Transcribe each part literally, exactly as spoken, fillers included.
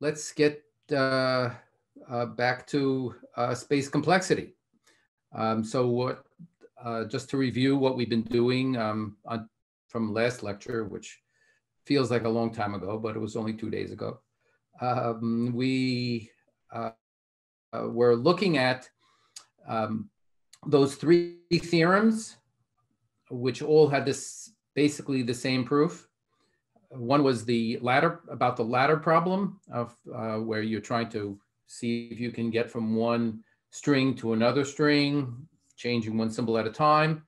let's get uh, uh, back to uh, space complexity. Um, so what, uh, just to review what we've been doing um, on, from last lecture, which feels like a long time ago, but it was only two days ago. Um, we uh, uh, were looking at um, those three theorems, which all had this basically the same proof. One was the ladder, about the ladder problem of uh, where you're trying to see if you can get from one string to another string, changing one symbol at a time.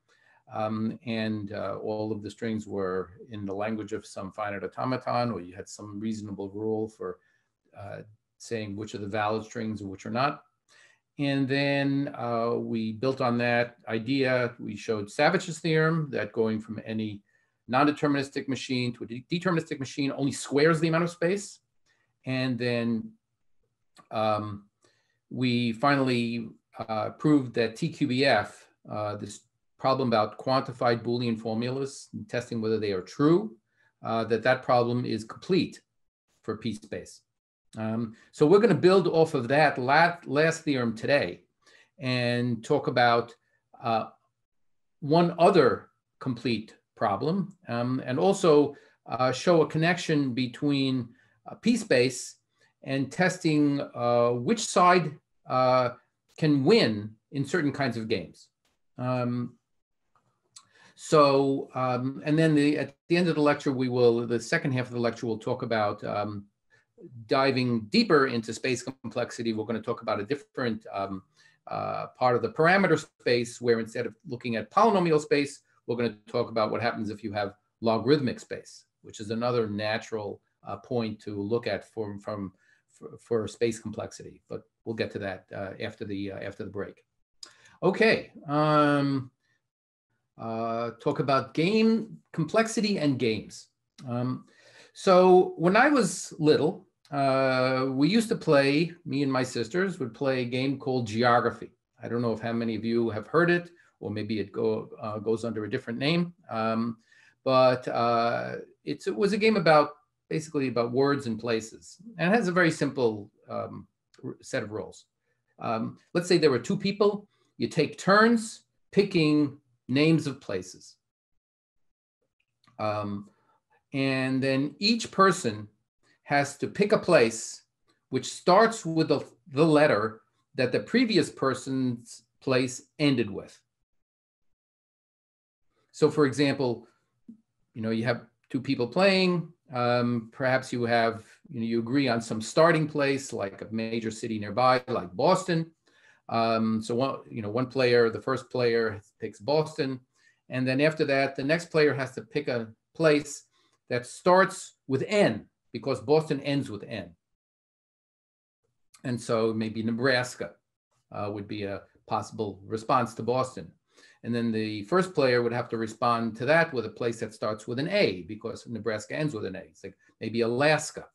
Um, and uh, all of the strings were in the language of some finite automaton, or you had some reasonable rule for uh, saying which are the valid strings and which are not. And then uh, we built on that idea. We showed Savitch's theorem that going from any non-deterministic machine to a de deterministic machine only squares the amount of space. And then um, we finally uh, proved that T Q B F, uh, this problem about quantified Boolean formulas and testing whether they are true, uh, that that problem is complete for P space. Um, so we're going to build off of that last theorem today and talk about uh, one other complete problem, um, and also uh, show a connection between uh, P space and testing uh, which side uh, can win in certain kinds of games. Um, so, um, and then the, at the end of the lecture, we will, the second half of the lecture, we'll talk about um, diving deeper into space complexity. We're going to talk about a different um, uh, part of the parameter space, where instead of looking at polynomial space, we're going to talk about what happens if you have logarithmic space, which is another natural uh, point to look at for, from, for, for space complexity. But we'll get to that uh, after, the, uh, after the break. Okay, um, uh, talk about game complexity and games. Um, so when I was little, uh, we used to play, me and my sisters would play a game called geography. I don't know if how many of you have heard it, or maybe it go, uh, goes under a different name. Um, but uh, it's, it was a game about, basically about words and places. And it has a very simple um, set of rules. Um, let's say there were two people. You take turns picking names of places. Um, and then each person has to pick a place which starts with the, the letter that the previous person's place ended with. So for example, you know, you have two people playing, um, perhaps you have, you know, you agree on some starting place, like a major city nearby, like Boston. Um, so one, you know, one player, the first player picks Boston. And then after that, the next player has to pick a place that starts with N, because Boston ends with N. And so maybe Nebraska uh, would be a possible response to Boston. And then the first player would have to respond to that with a place that starts with an A, because Nebraska ends with an A. It's like maybe Alaska,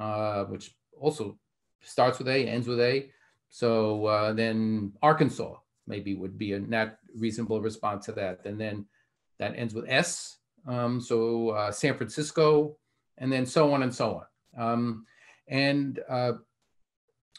uh, which also starts with A, ends with A. So uh, then Arkansas maybe would be a not reasonable response to that. And then that ends with S. Um, so uh, San Francisco, and then so on and so on. Um, and uh,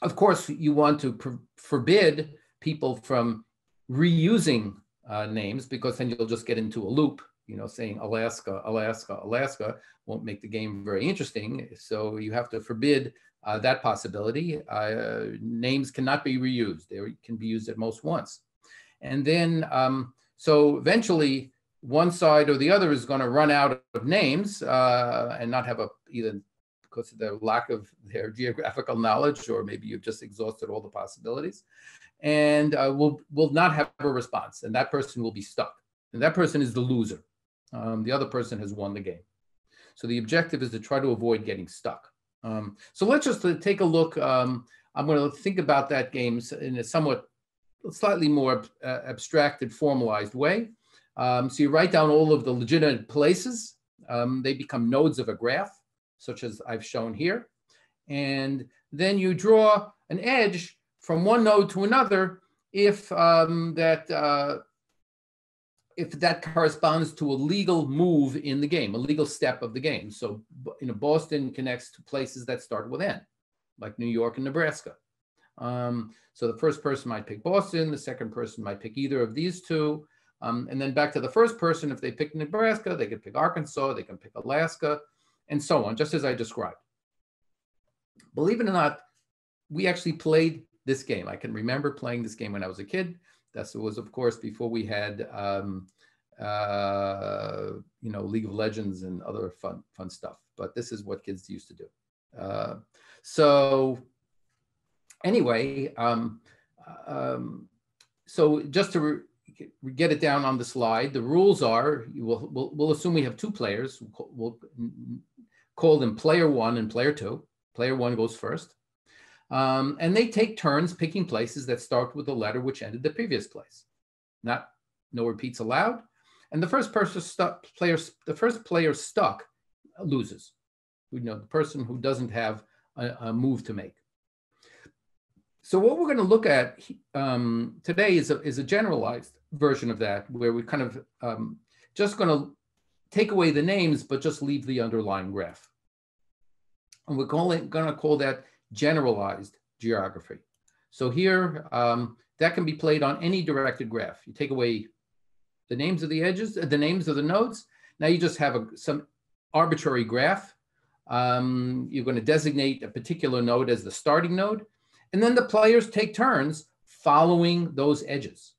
of course, you want to pr forbid people from reusing uh, names, because then you'll just get into a loop, you know, saying Alaska, Alaska, Alaska won't make the game very interesting. So you have to forbid uh, that possibility. Uh, names cannot be reused. They can be used at most once. And then, um, so eventually one side or the other is going to run out of names uh, and not have a, either because of their lack of their geographical knowledge, or maybe you've just exhausted all the possibilities. And uh, will will not have a response, and that person will be stuck. And that person is the loser. Um, the other person has won the game. So the objective is to try to avoid getting stuck. Um, so let's just take a look. Um, I'm going to think about that game in a somewhat slightly more uh, abstracted, formalized way. Um, so you write down all of the legitimate places. Um, they become nodes of a graph, such as I've shown here. And then you draw an edge from one node to another, if um, that uh, if that corresponds to a legal move in the game, a legal step of the game. So, you know, Boston connects to places that start with N. like New York and Nebraska. Um, so the first person might pick Boston, the second person might pick either of these two. Um, and then back to the first person, if they pick Nebraska, they could pick Arkansas, they can pick Alaska, and so on, just as I described. Believe it or not, we actually played this game. I can remember playing this game when I was a kid. That was, of course, before we had, um, uh, you know, League of Legends and other fun, fun stuff. But this is what kids used to do. Uh, so anyway, um, um, so just to get it down on the slide, the rules are, we'll, we'll, we'll assume we have two players. We'll call them player one and player two. Player one goes first. Um, and they take turns picking places that start with the letter which ended the previous place. Not, no repeats allowed. And the first person stuck, player, the first player stuck loses. You know, the person who doesn't have a, a move to make. So what we're going to look at um, today is a, is a generalized version of that, where we kind of um, just going to take away the names, but just leave the underlying graph. And we're going to call that generalized geography. So here, um, that can be played on any directed graph. You take away the names of the edges, the names of the nodes. Now you just have a, some arbitrary graph. Um, you're going to designate a particular node as the starting node. And then the players take turns following those edges.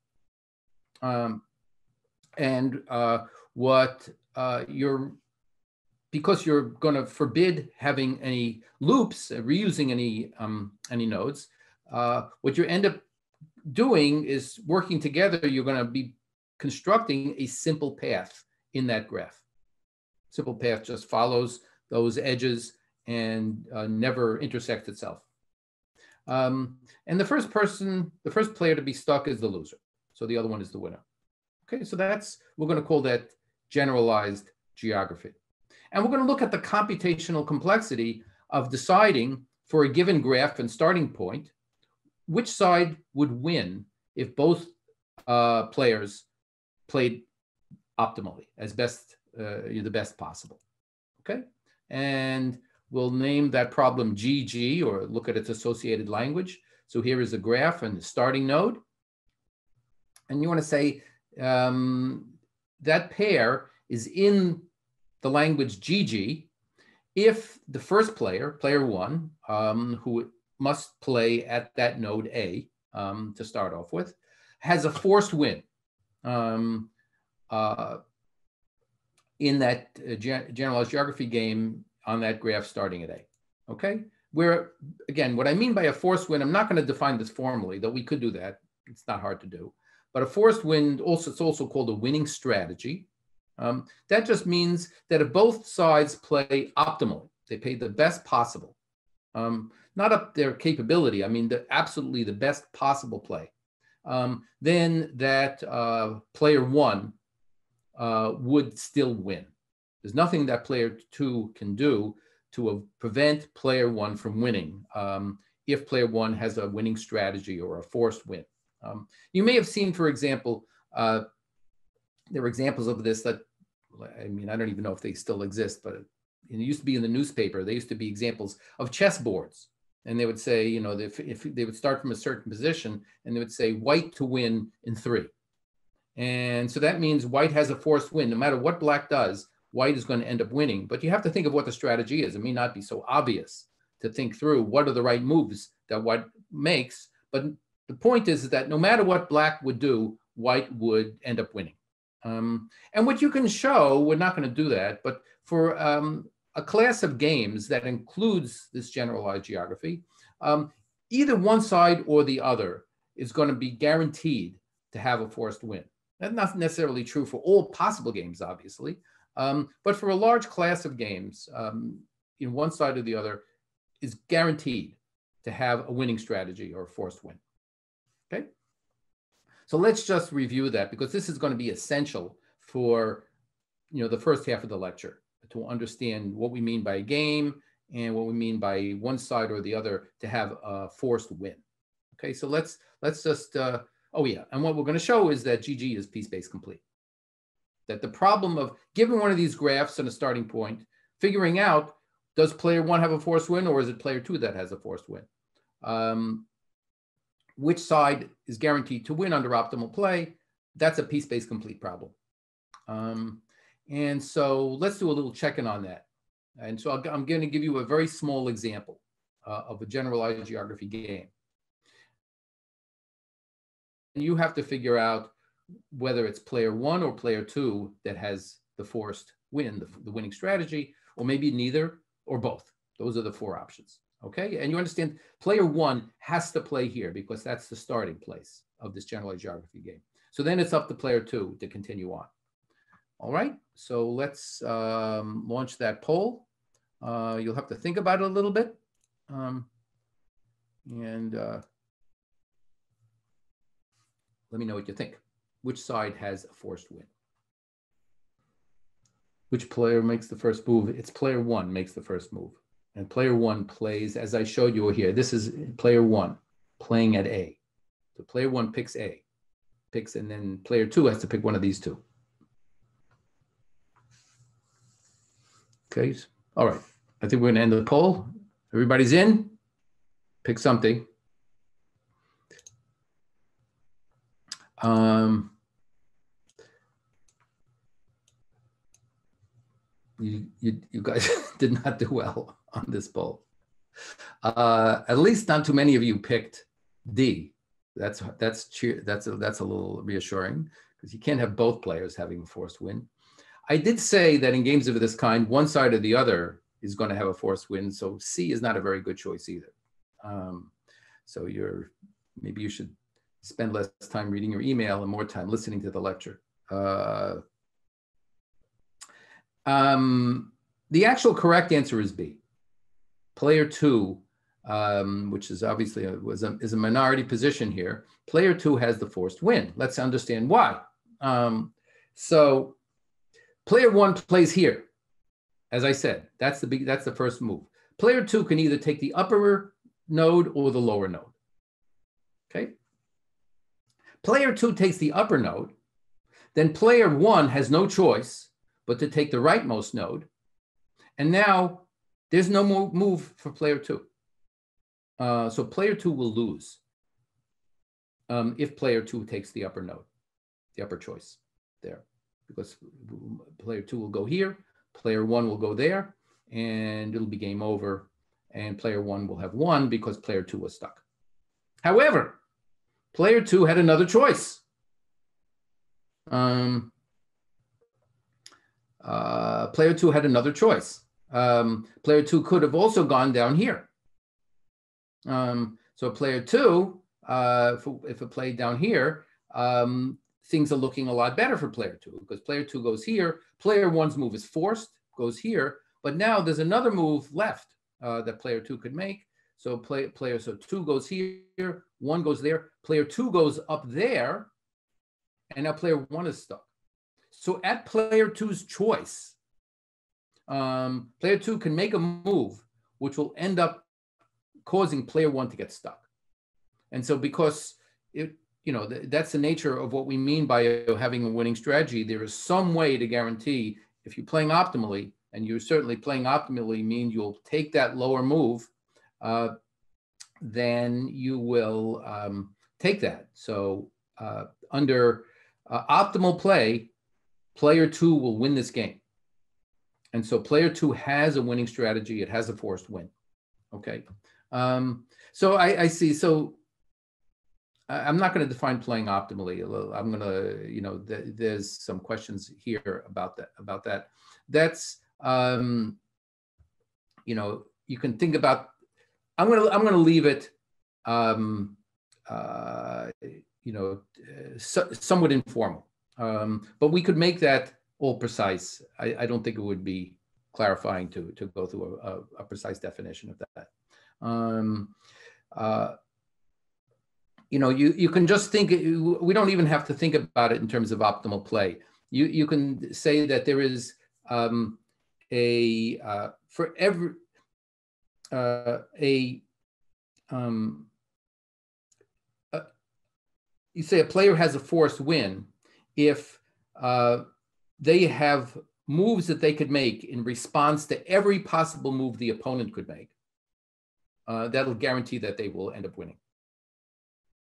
Um, and uh, what uh, you're because you're going to forbid having any loops, uh, reusing any, um, any nodes, uh, what you end up doing is working together, you're going to be constructing a simple path in that graph. Simple path just follows those edges and uh, never intersects itself. Um, and the first person, the first player to be stuck is the loser. So the other one is the winner. Okay, so that's, we're going to call that generalized geography. And we're going to look at the computational complexity of deciding for a given graph and starting point, which side would win if both uh, players played optimally as best, uh, the best possible. Okay. And we'll name that problem G G, or look at its associated language. So here is a graph and the starting node. And you want to say um, that pair is in the language G G, if the first player, player one, um, who must play at that node A um, to start off with, has a forced win um, uh, in that uh, gen generalized geography game on that graph starting at A, okay? Where, again, what I mean by a forced win, I'm not gonna define this formally, though we could do that, it's not hard to do, but a forced win, also, it's also called a winning strategy. Um, that just means that if both sides play optimal, they play the best possible, um, not up their capability, I mean, the, absolutely the best possible play, um, then that uh, player one uh, would still win. There's nothing that player two can do to uh, prevent player one from winning um, if player one has a winning strategy or a forced win. Um, you may have seen, for example, uh, there were examples of this that, I mean, I don't even know if they still exist, but it, it used to be in the newspaper. There used to be examples of chessboards. And they would say, you know, if, if they would start from a certain position and they would say white to win in three. And so that means white has a forced win. No matter what black does, white is going to end up winning. But you have to think of what the strategy is. It may not be so obvious to think through what are the right moves that white makes. But the point is that no matter what black would do, white would end up winning. Um, and what you can show, we're not going to do that, but for um, a class of games that includes this generalized geography, um, either one side or the other is going to be guaranteed to have a forced win. That's not necessarily true for all possible games, obviously, um, but for a large class of games, um, in one side or the other is guaranteed to have a winning strategy or a forced win. Okay? So let's just review that, because this is going to be essential for, you know, the first half of the lecture to understand what we mean by a game and what we mean by one side or the other to have a forced win. Okay, so let's let's just uh, oh yeah, and what we're going to show is that G G is P space complete. That the problem of giving one of these graphs and a starting point, figuring out does player one have a forced win, or is it player two that has a forced win? Um, which side is guaranteed to win under optimal play? That's a P space complete problem. Um, and so let's do a little check-in on that. And so I'll, I'm going to give you a very small example uh, of a generalized geography game. And you have to figure out whether it's player one or player two that has the forced win, the, the winning strategy, or maybe neither or both. Those are the four options, okay? And you understand player one has to play here because that's the starting place of this generalized geography game. So then it's up to player two to continue on. All right, so let's um, launch that poll. Uh, you'll have to think about it a little bit. Um, and uh, let me know what you think. Which side has a forced win? Which player makes the first move? It's player one makes the first move. And player one plays, as I showed you here, this is player one playing at A. So player one picks A, picks, and then player two has to pick one of these two. Okay, all right. I think we're gonna end the poll. Everybody's in, pick something. Um, you, you, you guys did not do well on this poll. Uh, at least not too many of you picked D. That's, that's, cheer, that's, a, that's a little reassuring because you can't have both players having a forced win. I did say that in games of this kind, one side or the other is going to have a forced win. So C is not a very good choice either. Um, so you're, maybe you should spend less time reading your email and more time listening to the lecture. Uh, um, the actual correct answer is B. Player two, um, which is obviously a, was a, is a minority position here. Player two has the forced win. Let's understand why. Um, so. Player one plays here, as I said. That's the big, that's the first move. Player two can either take the upper node or the lower node. Okay. Player two takes the upper node, then player one has no choice but to take the rightmost node, and now there's no more move for player two. Uh, so player two will lose um, if player two takes the upper node, the upper choice there. Because player two will go here, player one will go there, and it'll be game over, and player one will have won because player two was stuck. However, player two had another choice. Um, uh, player two had another choice. Um, player two could have also gone down here. Um, so player two, uh, if, if it played down here, um, things are looking a lot better for player two because player two goes here, player one's move is forced, goes here, but now there's another move left uh, that player two could make. So play, player so two goes here, one goes there, player two goes up there, and now player one is stuck. So at player two's choice, um, player two can make a move which will end up causing player one to get stuck. And so because it, you know, that's the nature of what we mean by having a winning strategy. There is some way to guarantee if you're playing optimally, and you're certainly playing optimally means you'll take that lower move, uh, then you will um, take that. So uh, under uh, optimal play, player two will win this game. And so player two has a winning strategy. It has a forced win, okay? Um, so I, I see, so, I'm not going to define playing optimally. I'm going to, you know, th there's some questions here about that. About that, that's, um, you know, you can think about. I'm going to, I'm going to leave it, um, uh, you know, so, somewhat informal. Um, but we could make that all precise. I, I don't think it would be clarifying to to go through a, a precise definition of that. Um, uh, You know, you, you can just think, we don't even have to think about it in terms of optimal play. You, you can say that there is um, a, uh, for every, uh, a, um, a, you say a player has a forced win if uh, they have moves that they could make in response to every possible move the opponent could make, uh, that'll guarantee that they will end up winning.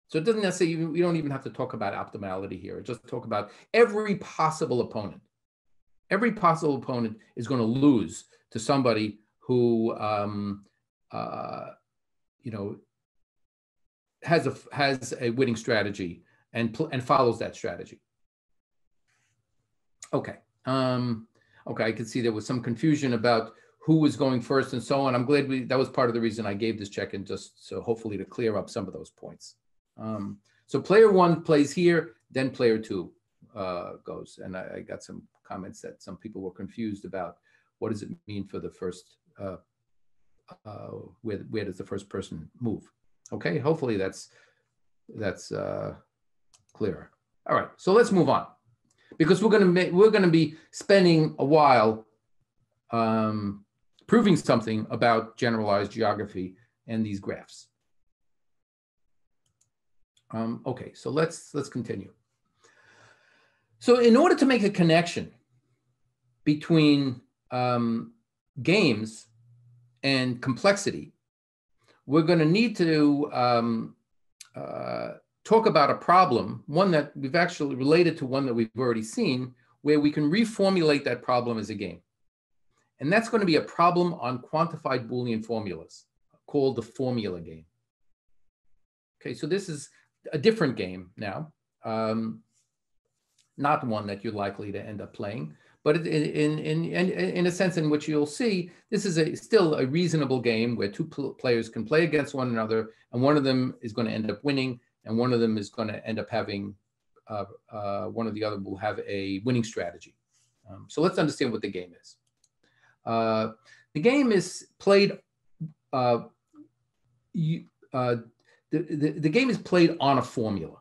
So it doesn't necessarily, we don't even have to talk about optimality here. Just talk about every possible opponent. Every possible opponent is going to lose to somebody who, um, uh, you know, has a, has a winning strategy and, and follows that strategy. Okay. Um, okay, I could see there was some confusion about who was going first and so on. I'm glad we, that was part of the reason I gave this check-in, just so hopefully to clear up some of those points. Um, so player one plays here, then player two uh, goes. And I, I got some comments that some people were confused about what does it mean for the first, uh, uh, where, where does the first person move? Okay, hopefully that's, that's uh, clearer. All right, so let's move on, because we're going to we're going to be spending a while um, proving something about generalized geography and these graphs. Um, okay, so let's let's continue. So in order to make a connection between um, games and complexity, we're going to need to um, uh, talk about a problem, one that we've actually related to one that we've already seen, where we can reformulate that problem as a game. And that's going to be a problem on quantified Boolean formulas called the formula game. Okay, so this is a different game now, um, not one that you're likely to end up playing, but in, in, in, in, in a sense in which you'll see, this is a, still a reasonable game where two pl- players can play against one another, and one of them is going to end up winning, and one of them is going to end up having, uh, uh, one or the other will have a winning strategy. Um, so let's understand what the game is. Uh, the game is played, uh, you, uh, the, the, the game is played on a formula.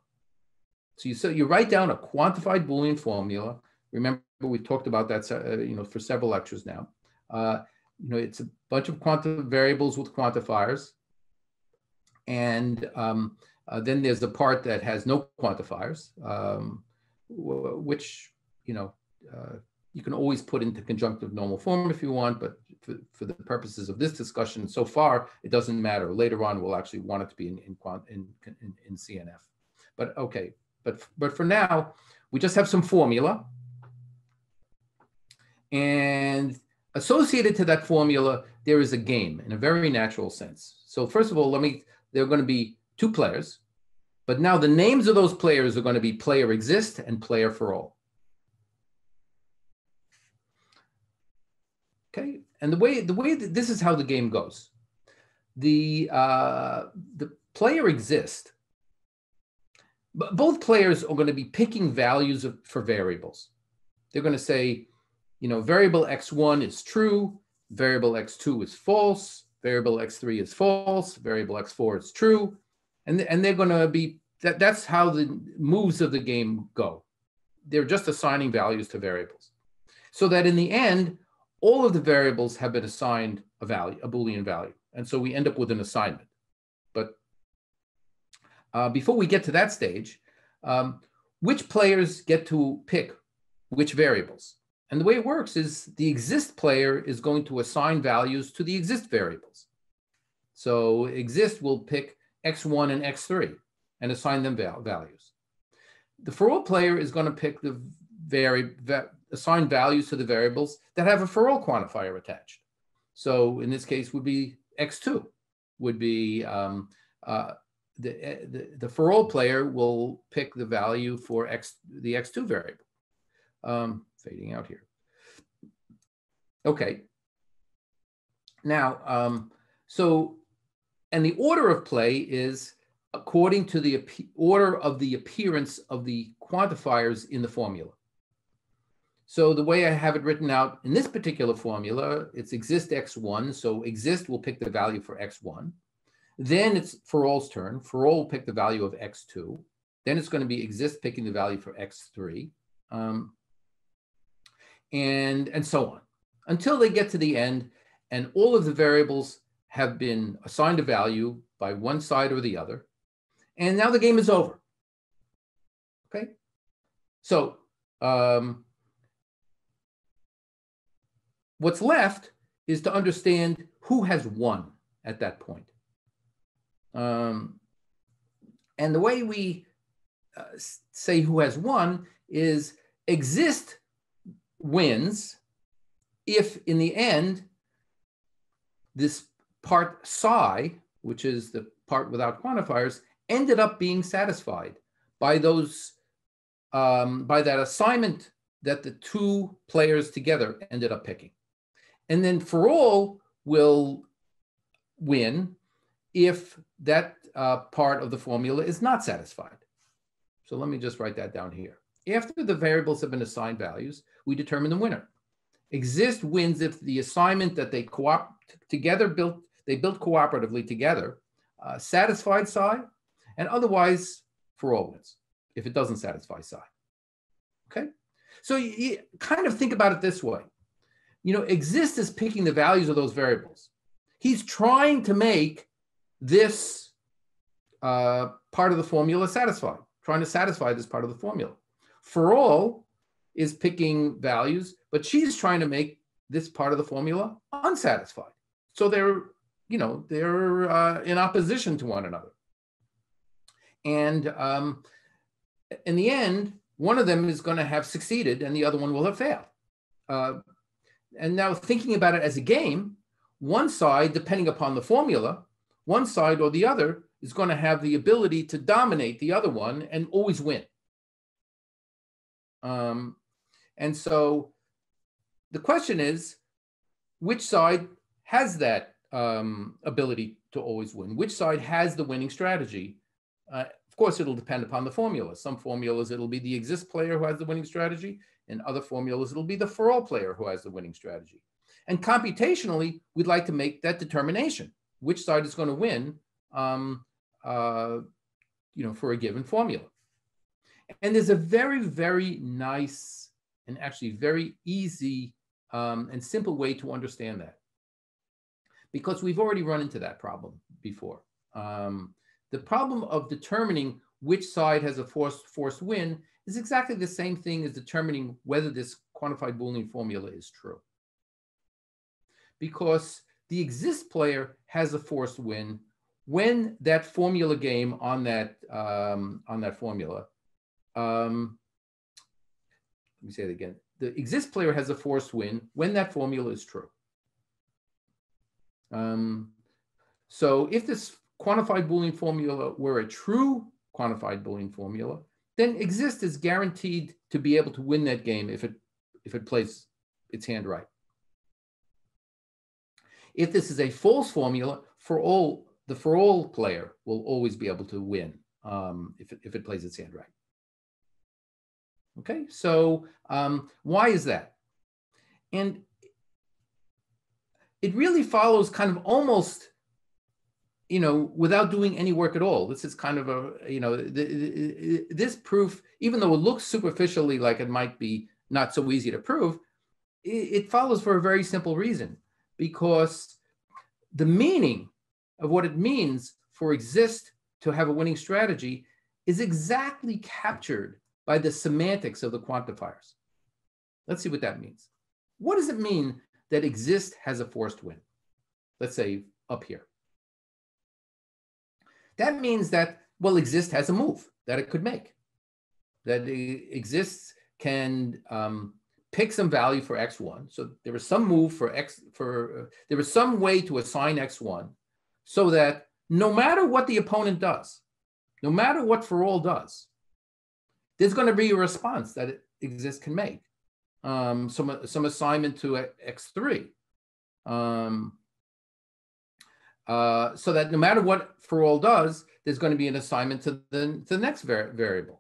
So you, so you write down a quantified Boolean formula. Remember, we talked about that uh, you know, for several lectures now. Uh, you know, it's a bunch of quantum variables with quantifiers. And um, Uh, then there's the part that has no quantifiers, um, which, you know, uh, you can always put into conjunctive normal form if you want, but for, for the purposes of this discussion so far, it doesn't matter. Later on, we'll actually want it to be in in, quant, in, in, in C N F. But okay, but, but for now, we just have some formula. And associated to that formula, there is a game in a very natural sense. So first of all, let me, they're going to be two players, but now the names of those players are going to be player exist and player for all. Okay, and the way the way that this is how the game goes, the uh, the player exist, but both players are going to be picking values of, for variables. They're going to say, you know, variable x one is true, variable x two is false, variable x three is false, variable x four is true. And, and they're going to be, that, that's how the moves of the game go. They're just assigning values to variables. So that in the end, all of the variables have been assigned a value, a Boolean value. And so we end up with an assignment. But uh, before we get to that stage, um, which players get to pick which variables? And the way it works is the exist player is going to assign values to the exist variables. So exist will pick x one and x three and assign them val values. The for all player is going to pick the vari va assign values to the variables that have a for all quantifier attached. So in this case would be x two would be um, uh, the, the, the for all player will pick the value for x the x two variable. Um, fading out here. Okay. Now, um, so and the order of play is according to the order of the appearance of the quantifiers in the formula. So the way I have it written out in this particular formula, it's exist x one, so exist will pick the value for x one. Then it's for all's turn, for all will pick the value of x two. Then it's going to be exist picking the value for x three, um, and, and so on, until they get to the end and all of the variables have been assigned a value by one side or the other. And now the game is over, okay? So um, What's left is to understand who has won at that point. Um, and the way we uh, say who has won is exist wins if in the end this part psi, which is the part without quantifiers, ended up being satisfied by those um, by that assignment that the two players together ended up picking. And then for all will win if that uh, part of the formula is not satisfied. So let me just write that down here. After the variables have been assigned values, we determine the winner. Exist wins if the assignment that they co-op together built, they built cooperatively together, uh, satisfied psi, and otherwise for all wins, if it doesn't satisfy psi, okay? So you, you kind of think about it this way. You know, exist is picking the values of those variables. He's trying to make this uh, part of the formula satisfied, trying to satisfy this part of the formula. For all is picking values, but she's trying to make this part of the formula unsatisfied. So they're, you know, they're uh, in opposition to one another. And um, in the end, one of them is going to have succeeded and the other one will have failed. Uh, and now thinking about it as a game, one side, depending upon the formula, one side or the other is going to have the ability to dominate the other one and always win. Um, and so the question is, which side has that um, ability to always win? Which side has the winning strategy? Uh, of course, it'll depend upon the formula. Some formulas, it'll be the exist player who has the winning strategy. In other formulas, it'll be the for all player who has the winning strategy. And computationally, we'd like to make that determination, which side is going to win um, uh, you know, for a given formula. And there's a very, very nice and actually very easy um, and simple way to understand that, because we've already run into that problem before. Um, the problem of determining which side has a forced, forced win is exactly the same thing as determining whether this quantified Boolean formula is true. Because the exist player has a forced win when that formula game on that, um, on that formula Um, let me say it again. The exist player has a forced win when that formula is true. Um, so if this quantified Boolean formula were a true quantified Boolean formula, then exist is guaranteed to be able to win that game if it, if it plays its hand right. If this is a false formula, for all, the for all player will always be able to win um, if, it, if it plays its hand right. Okay, so um, why is that? And it really follows kind of almost, you know, without doing any work at all. This is kind of a, you know, th th this proof, even though it looks superficially like it might be not so easy to prove, it, it follows for a very simple reason, because the meaning of what it means for exist to have a winning strategy is exactly captured by the semantics of the quantifiers. Let's see what that means. What does it mean that exist has a forced win? Let's say up here. That means that, well, exist has a move that it could make. That exists can um, pick some value for X one. So there is some move for X, for, uh, there is some way to assign X one so that no matter what the opponent does, no matter what for all does, there's going to be a response that exist can make. Um, some, some assignment to X three. Um, uh, so that no matter what for all does, there's going to be an assignment to the, to the next var variable.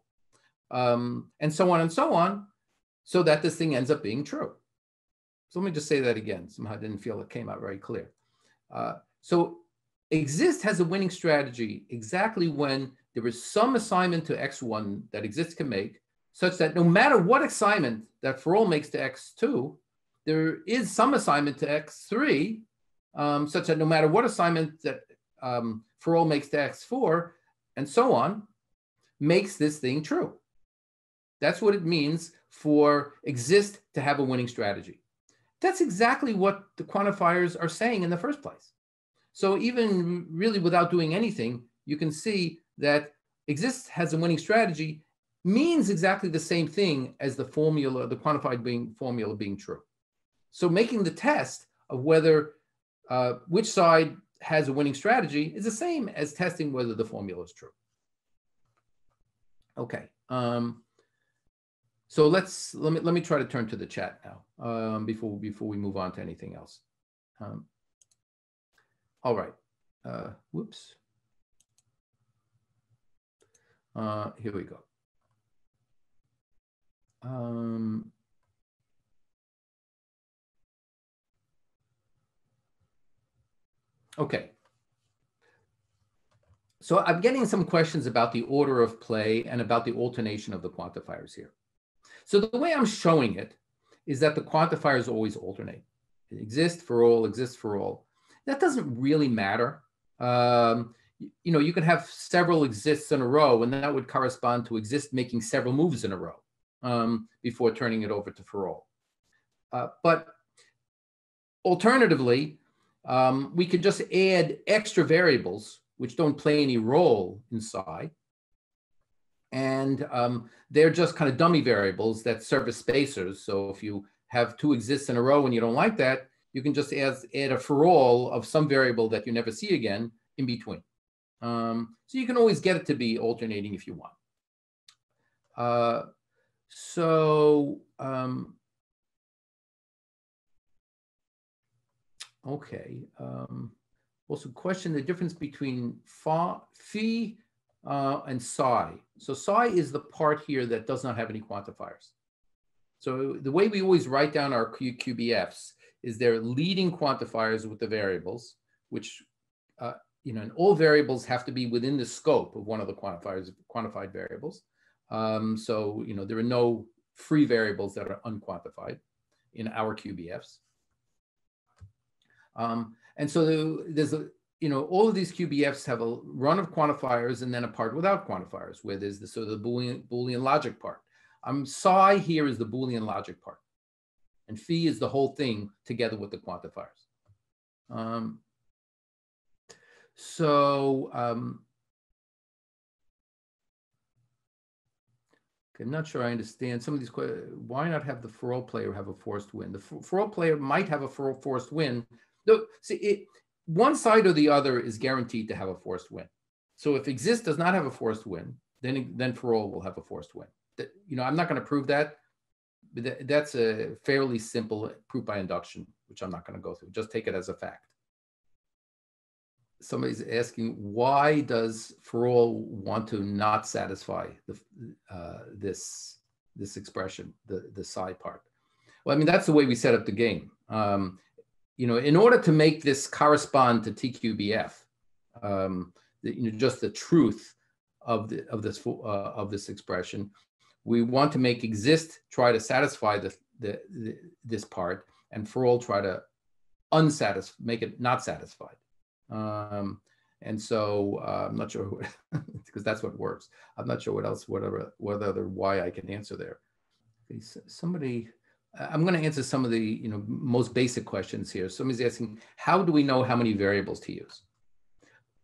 Um, and so on and so on, so that this thing ends up being true. So let me just say that again. Somehow I didn't feel it came out very clear. Uh, so exist has a winning strategy exactly when there is some assignment to X one that exists can make, such that no matter what assignment that for all makes to X two, there is some assignment to X three, um, such that no matter what assignment that um, for all makes to X four, and so on, makes this thing true. That's what it means for exist to have a winning strategy. That's exactly what the quantifiers are saying in the first place. So even really without doing anything, you can see that exists has a winning strategy means exactly the same thing as the formula, the quantified being formula being true. So making the test of whether uh, which side has a winning strategy is the same as testing whether the formula is true. Okay. Um, so let's let me let me try to turn to the chat now um, before before we move on to anything else. Um, all right. Uh, whoops. Uh, here we go. Um, okay. So I'm getting some questions about the order of play and about the alternation of the quantifiers here. So the way I'm showing it is that the quantifiers always alternate. It exists for all, exists for all. That doesn't really matter. Um, you know, you could have several exists in a row, and that would correspond to exist making several moves in a row um, before turning it over to for all. Uh, but alternatively, um, we could just add extra variables which don't play any role inside. And um, they're just kind of dummy variables that serve as spacers. So if you have two exists in a row and you don't like that, you can just add, add a for all of some variable that you never see again in between. Um, so you can always get it to be alternating if you want. Uh, so, um, okay. Um, also question the difference between phi, phi uh, and psi. So psi is the part here that does not have any quantifiers. So the way we always write down our Q Q B Fs is they're leading quantifiers with the variables, which uh, you know, and all variables have to be within the scope of one of the quantifiers, quantified variables. Um, so, you know, there are no free variables that are unquantified in our Q B Fs. Um, and so there's, a, you know, all of these Q B Fs have a run of quantifiers and then a part without quantifiers, where there's the sort of the Boolean, Boolean logic part. Um, psi here is the Boolean logic part. And phi is the whole thing together with the quantifiers. Um, So, um, I'm not sure I understand some of these questions. Why not have the for all player have a forced win? The for, for all player might have a for all forced win. No, see, it, one side or the other is guaranteed to have a forced win. So if exist does not have a forced win, then, then for all will have a forced win. That, you know, I'm not going to prove that, but that, that's a fairly simple proof by induction, which I'm not going to go through. Just take it as a fact. Somebody's asking, why does for all want to not satisfy the, uh, this, this expression, the, the psi part? Well, I mean, that's the way we set up the game. Um, you know, in order to make this correspond to T Q B F, um, the, you know, just the truth of, the, of, this, uh, of this expression, we want to make exist try to satisfy the, the, the, this part, and for all try to unsatisfy, make it not satisfied. Um, and so uh, I'm not sure what, because that's what works. I'm not sure what else, whatever, what other why I can answer there. Okay, so somebody, I'm going to answer some of the you know most basic questions here. Somebody's asking, how do we know how many variables to use?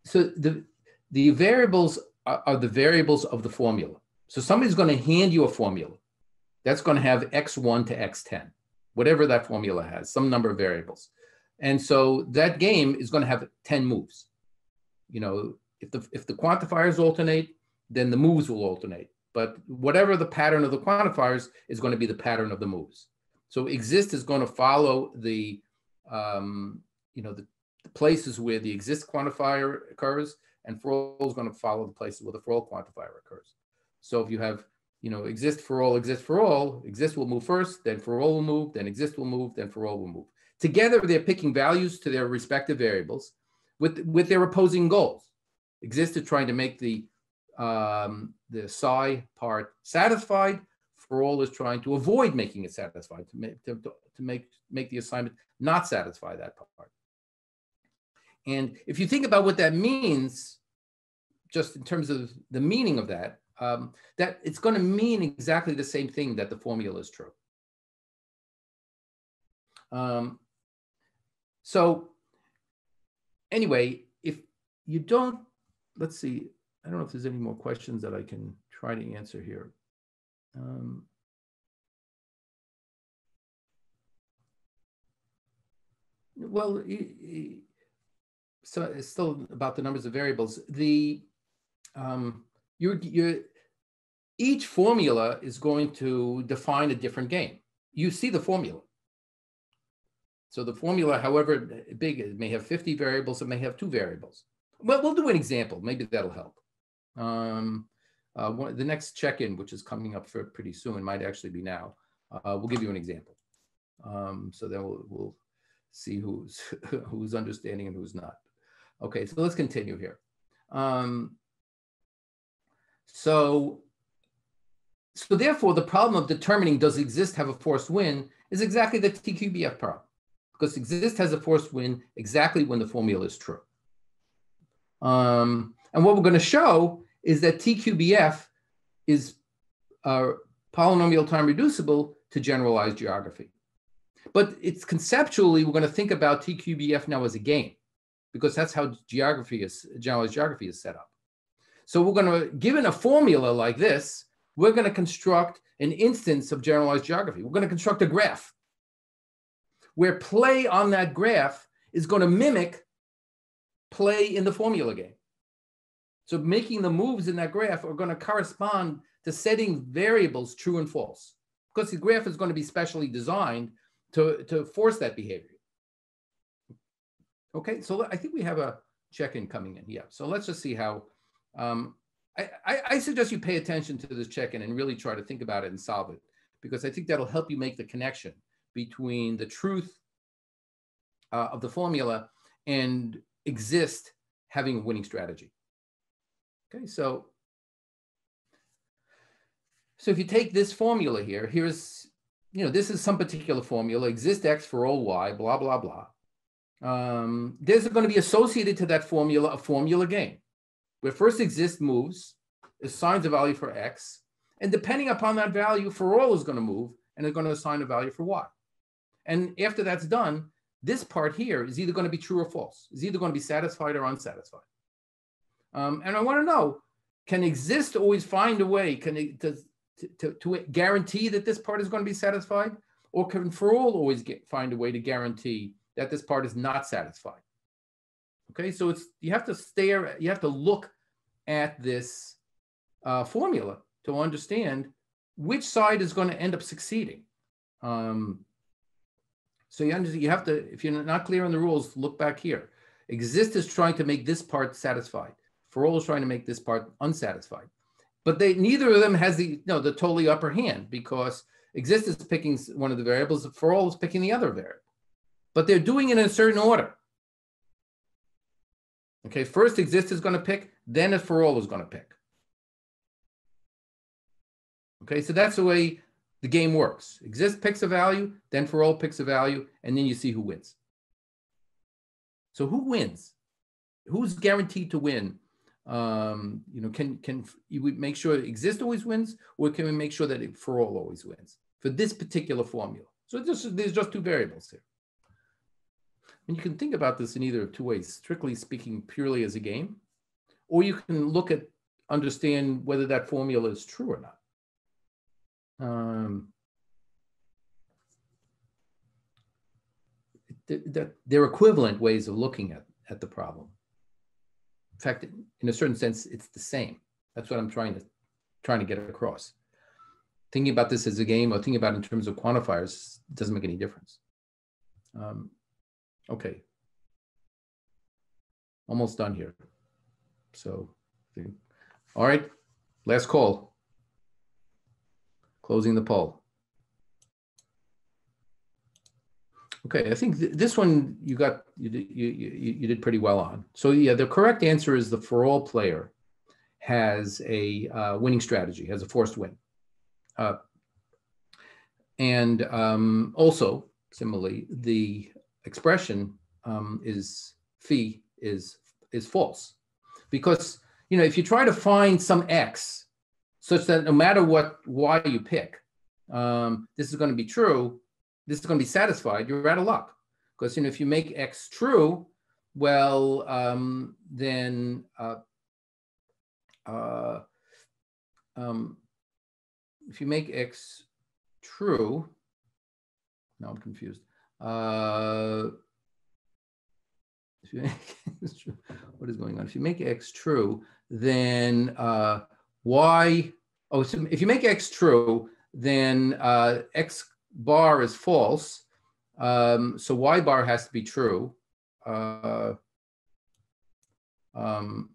So the the variables are, are the variables of the formula. So somebody's going to hand you a formula that's going to have x one to x ten, whatever that formula has, some number of variables. And so that game is going to have ten moves. You know, if the, if the quantifiers alternate, then the moves will alternate. But whatever the pattern of the quantifiers is going to be the pattern of the moves. So exist is going to follow the, um, you know, the, the places where the exist quantifier occurs, and for all is going to follow the places where the for all quantifier occurs. So if you have, you know, exist for all, exist for all, exist will move first, then for all will move, then exist will move, then for all will move. Together, they're picking values to their respective variables with, with their opposing goals. Exist is trying to make the, um, the psi part satisfied. For all is trying to avoid making it satisfied, to make, to, to make, make the assignment not satisfy that part. And if you think about what that means, just in terms of the meaning of that, um, that it's going to mean exactly the same thing that the formula is true. Um, so anyway, if you don't, let's see, I don't know if there's any more questions that I can try to answer here. Um, well, so it's still about the numbers of variables. The um, you're, you're, each formula is going to define a different game. You see the formula. So the formula, however big, it may have fifty variables, it may have two variables. Well, we'll do an example, maybe that'll help. Um, uh, one, the next check-in, which is coming up for pretty soon, might actually be now, uh, we'll give you an example. Um, so then we'll, we'll see who's, who's understanding and who's not. Okay, so let's continue here. Um, so, so therefore the problem of determining does exist have a forced win is exactly the T Q B F problem. Because exist has a forced win exactly when the formula is true. Um, and what we're going to show is that T Q B F is uh, polynomial time reducible to generalized geography. But it's conceptually, we're going to think about T Q B F now as a game, because that's how geography is, generalized geography is set up. So we're going to, given a formula like this, we're going to construct an instance of generalized geography. We're going to construct a graph, where play on that graph is going to mimic play in the formula game. So making the moves in that graph are going to correspond to setting variables true and false, because the graph is going to be specially designed to, to force that behavior. Okay, so I think we have a check-in coming in. Yeah, so let's just see how, um, I, I, I suggest you pay attention to this check-in and really try to think about it and solve it, because I think that'll help you make the connection between the truth uh, of the formula and exist having a winning strategy. Okay, so, so if you take this formula here, here's, you know, this is some particular formula, exist X for all Y, blah, blah, blah. Um, there's going to be associated to that formula a formula game, where first exist moves, assigns a value for X, and depending upon that value, for all is going to move, and it's going to assign a value for Y. And after that's done, this part here is either going to be true or false. It's either going to be satisfied or unsatisfied. Um, and I want to know, can exist always find a way can it, to, to, to guarantee that this part is going to be satisfied? Or can for all always get, find a way to guarantee that this part is not satisfied? Okay, so it's, you have to stare at, you have to look at this uh, formula to understand which side is going to end up succeeding. Um, so you, you have to, if you're not clear on the rules, look back here. Exist is trying to make this part satisfied. For all is trying to make this part unsatisfied. But they, neither of them has the, no, the totally upper hand, because exist is picking one of the variables, for all is picking the other variable. But they're doing it in a certain order. Okay, first exist is going to pick, then for all is going to pick. Okay, so that's the way the game works. Exist picks a value, then for all picks a value, and then you see who wins. So who wins? Who's guaranteed to win? Um, you know, can, can we make sure exist always wins, or can we make sure that for all always wins for this particular formula? So this, there's just two variables here. And you can think about this in either of two ways, strictly speaking purely as a game, or you can look at, understand whether that formula is true or not. Um, th th they're equivalent ways of looking at, at the problem. In fact, in a certain sense, it's the same. That's what I'm trying to, trying to get across. Thinking about this as a game or thinking about it in terms of quantifiers doesn't make any difference. Um, okay. Almost done here. So, all right, last call. Closing the poll. Okay, I think th this one you got you, you you you did pretty well on. So yeah, the correct answer is the for all player has a uh, winning strategy, has a forced win, uh, and um, also similarly the expression um, is phi is is false, because you know if you try to find some X such that no matter what Y you pick, um, this is going to be true, this is going to be satisfied, you're out of luck. Because you know, if you make X true, well, um, then uh, uh, um, if you make X true, now I'm confused. Uh, if you make X true, what is going on? If you make X true, then uh, Y, oh, so if you make X true, then uh, X bar is false. Um, so Y bar has to be true. Uh, um,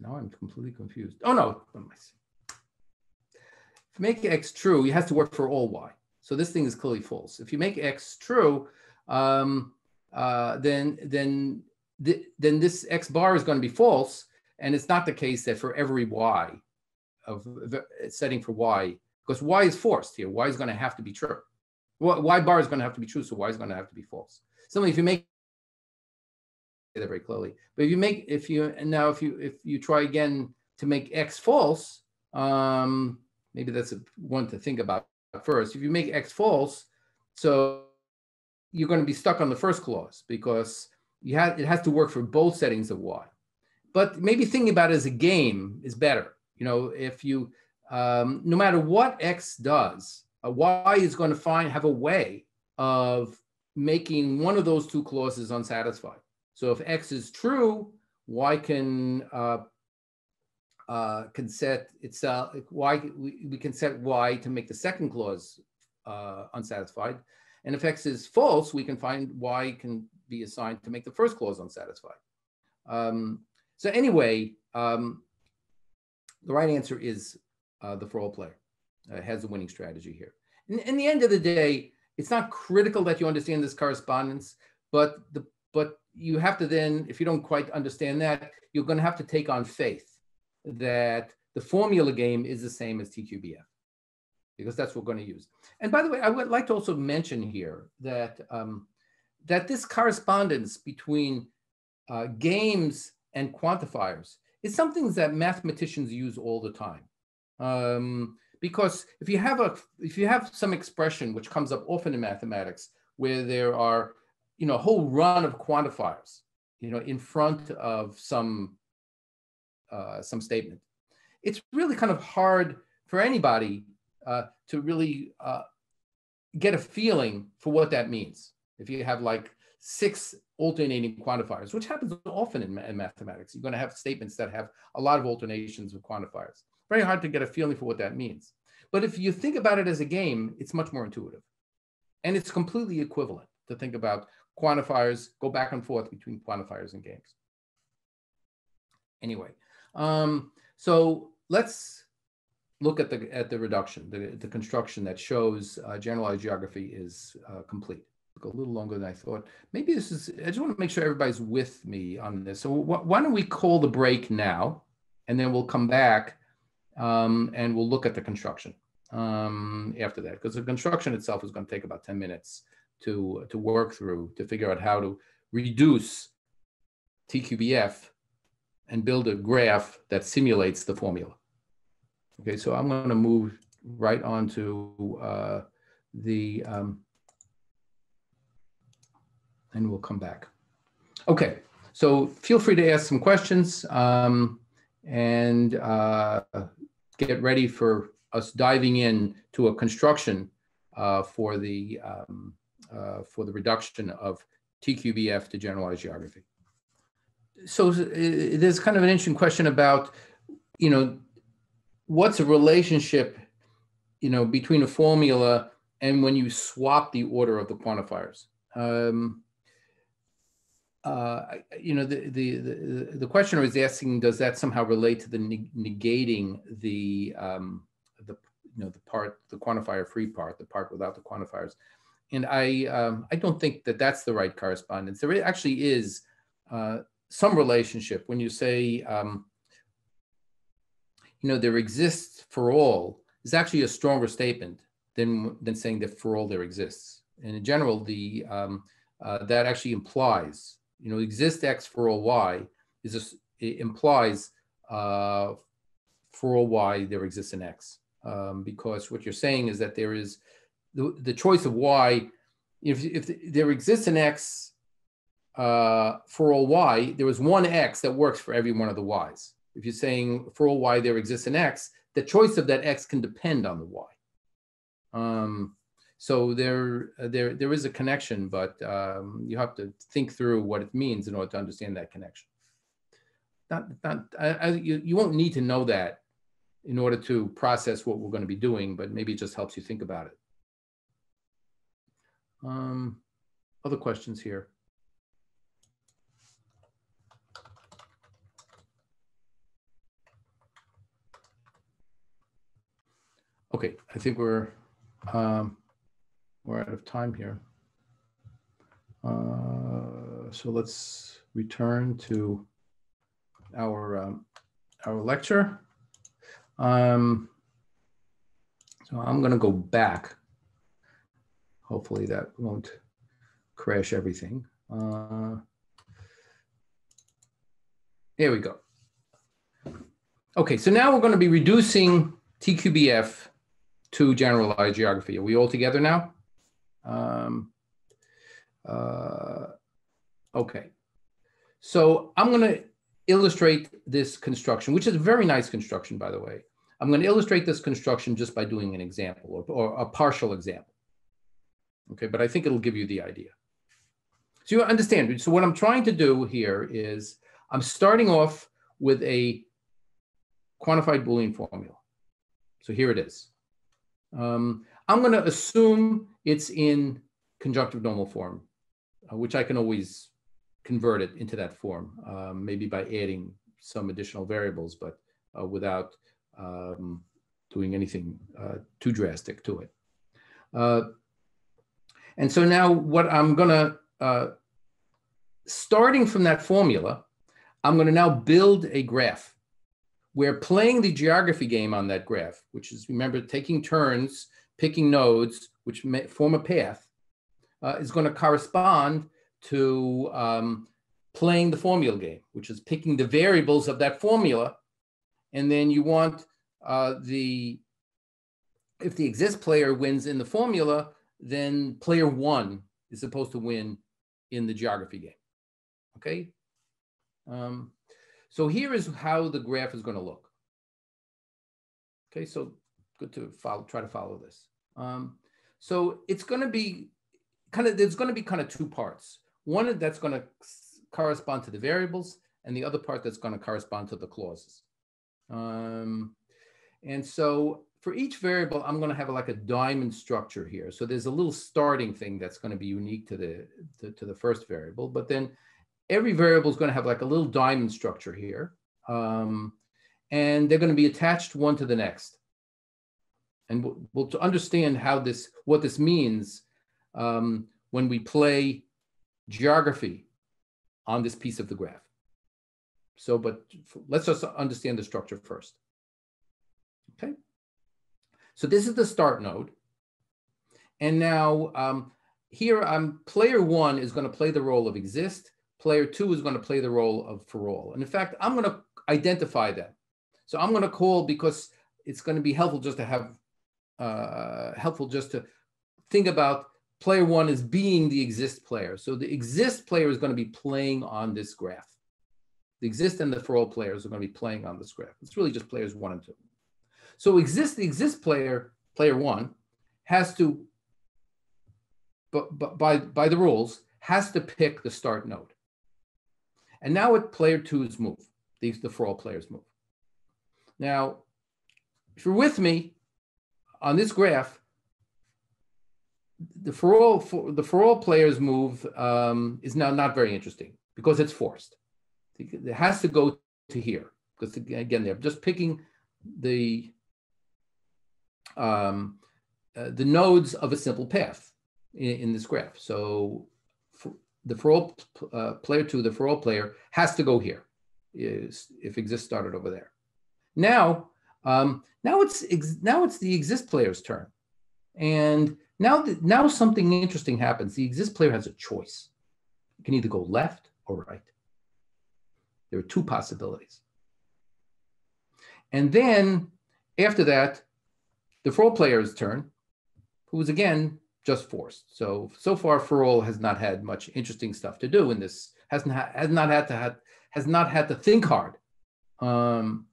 now I'm completely confused. Oh no, if you make X true, it has to work for all Y. So this thing is clearly false. If you make X true, um, uh, then, then, th then this X bar is going to be false. And it's not the case that for every Y, of, of setting for Y, because Y is forced here. Y is going to have to be true. Y bar is going to have to be true, so Y is going to have to be false. Similarly, if you make that very clearly, but if you make, if you, and now if you, if you try again to make X false, um, maybe that's a one to think about first. If you make X false, so you're going to be stuck on the first clause because you have, it has to work for both settings of Y. But maybe thinking about it as a game is better. You know, if you, um, no matter what X does, a Y is going to find, have a way of making one of those two clauses unsatisfied. So if X is true, Y can uh, uh, can set itself. Y we, we can set Y to make the second clause uh, unsatisfied, and if X is false, we can find Y can be assigned to make the first clause unsatisfied. Um, so anyway, um, the right answer is uh, the for all player. Uh, has a winning strategy here. In, in the end of the day, it's not critical that you understand this correspondence, but the but you have to then, if you don't quite understand that, you're going to have to take on faith that the formula game is the same as T Q B F, because that's what we're going to use. And by the way, I would like to also mention here that um, that this correspondence between uh, games and quantifiers is something that mathematicians use all the time. Um, Because if you have a if you have some expression which comes up often in mathematics where there are you know a whole run of quantifiers you know in front of some uh, some statement, it's really kind of hard for anybody uh, to really uh, get a feeling for what that means. If you have like six alternating quantifiers, which happens often in, in mathematics, you're going to have statements that have a lot of alternations with quantifiers. Very hard to get a feeling for what that means. But if you think about it as a game, it's much more intuitive. And it's completely equivalent to think about quantifiers, go back and forth between quantifiers and games. Anyway, um, so let's look at the, at the reduction, the, the construction that shows uh, generalized geography is uh, complete. It took a little longer than I thought. Maybe this is, I just want to make sure everybody's with me on this. So wh why don't we call the break now, and then we'll come back Um, and we'll look at the construction um, after that, because the construction itself is going to take about ten minutes to, to work through, to figure out how to reduce T Q B F and build a graph that simulates the formula. Okay, so I'm going to move right on to uh, the, um, and we'll come back. Okay, so feel free to ask some questions um, and uh, get ready for us diving in to a construction uh, for the um, uh, for the reduction of T Q B F to generalized geography. So uh, there's kind of an interesting question about, you know, what's a relationship, you know, between a formula and when you swap the order of the quantifiers. Um, Uh, you know, the, the, the, the questioner is asking, does that somehow relate to the neg negating the, um, the, you know, the part, the quantifier-free part, the part without the quantifiers? And I, um, I don't think that that's the right correspondence. There actually is uh, some relationship when you say, um, you know, there exists for all is actually a stronger statement than, than saying that for all there exists. And in general, the, um, uh, that actually implies you know, exist X for all Y is a, it implies uh, for all Y there exists an X, um, because what you're saying is that there is the, the choice of y, if, if there exists an x uh, for all y, there is one x that works for every one of the y's. If you're saying for all y there exists an x, the choice of that x can depend on the y. Um, so there, there, there is a connection, but um, you have to think through what it means in order to understand that connection. Not, not, I, I, you, you won't need to know that in order to process what we're going to be doing, but maybe it just helps you think about it. Um, other questions here? Okay, I think we're um, we're out of time here. Uh, so let's return to our um, our lecture. Um, so I'm going to go back. Hopefully that won't crash everything. Uh, there we go. Okay, so now we're going to be reducing T Q B F to generalized geography. Are we all together now? Um, uh, okay. So I'm going to illustrate this construction, which is a very nice construction, by the way. I'm going to illustrate this construction just by doing an example or, or a partial example. Okay, but I think it'll give you the idea. So you understand. So what I'm trying to do here is I'm starting off with a quantified Boolean formula. So here it is. Um, I'm going to assume it's in conjunctive normal form, uh, which I can always convert it into that form, um, maybe by adding some additional variables, but uh, without um, doing anything uh, too drastic to it. Uh, and so now what I'm going to, uh, starting from that formula, I'm going to now build a graph. We're playing the geography game on that graph, which is, remember, taking turns, picking nodes, which may form a path, uh, is going to correspond to um, playing the formula game, which is picking the variables of that formula. And then you want uh, the, if the exist player wins in the formula, then player one is supposed to win in the geography game, okay? Um, So here is how the graph is going to look. Okay, so good to follow, try to follow this. Um, so it's going to be kind of, there's going to be kind of two parts. One that's going to correspond to the variables and the other part that's going to correspond to the clauses. Um, and so for each variable, I'm going to have like a diamond structure here. So there's a little starting thing that's going to be unique to the, to, to the first variable, but then every variable is going to have like a little diamond structure here. Um, and they're going to be attached one to the next. And we'll, we'll to understand how this, what this means um, when we play geography on this piece of the graph. So, but let's just understand the structure first. Okay. So this is the start node. And now um, here I'm, player one is going to play the role of exist. Player two is going to play the role of for all. And in fact, I'm going to identify them. So I'm going to call, because it's going to be helpful just to have, uh, helpful just to think about player one as being the exist player. So the exist player is going to be playing on this graph. The exist and the for all players are going to be playing on this graph. It's really just players one and two. So exist, the exist player, player one, has to, but, but by, by the rules, has to pick the start node. And now with player two's move, these the for all players move. Now, if you're with me on this graph, the for all for, the for all players move um, is now not very interesting because it's forced. It has to go to here because again they're just picking the um, uh, the nodes of a simple path in, in this graph. So the for all uh, player two, the for all player has to go here is if exist started over there. Now, um, now it's ex now it's the exist player's turn. And now, the, now something interesting happens. The exist player has a choice. You can either go left or right. There are two possibilities. And then after that, the for all player's turn, who's again, just forced. So, so far Ferrell has not had much interesting stuff to do in this, hasn't ha has not had to have, has not had to think hard. Um,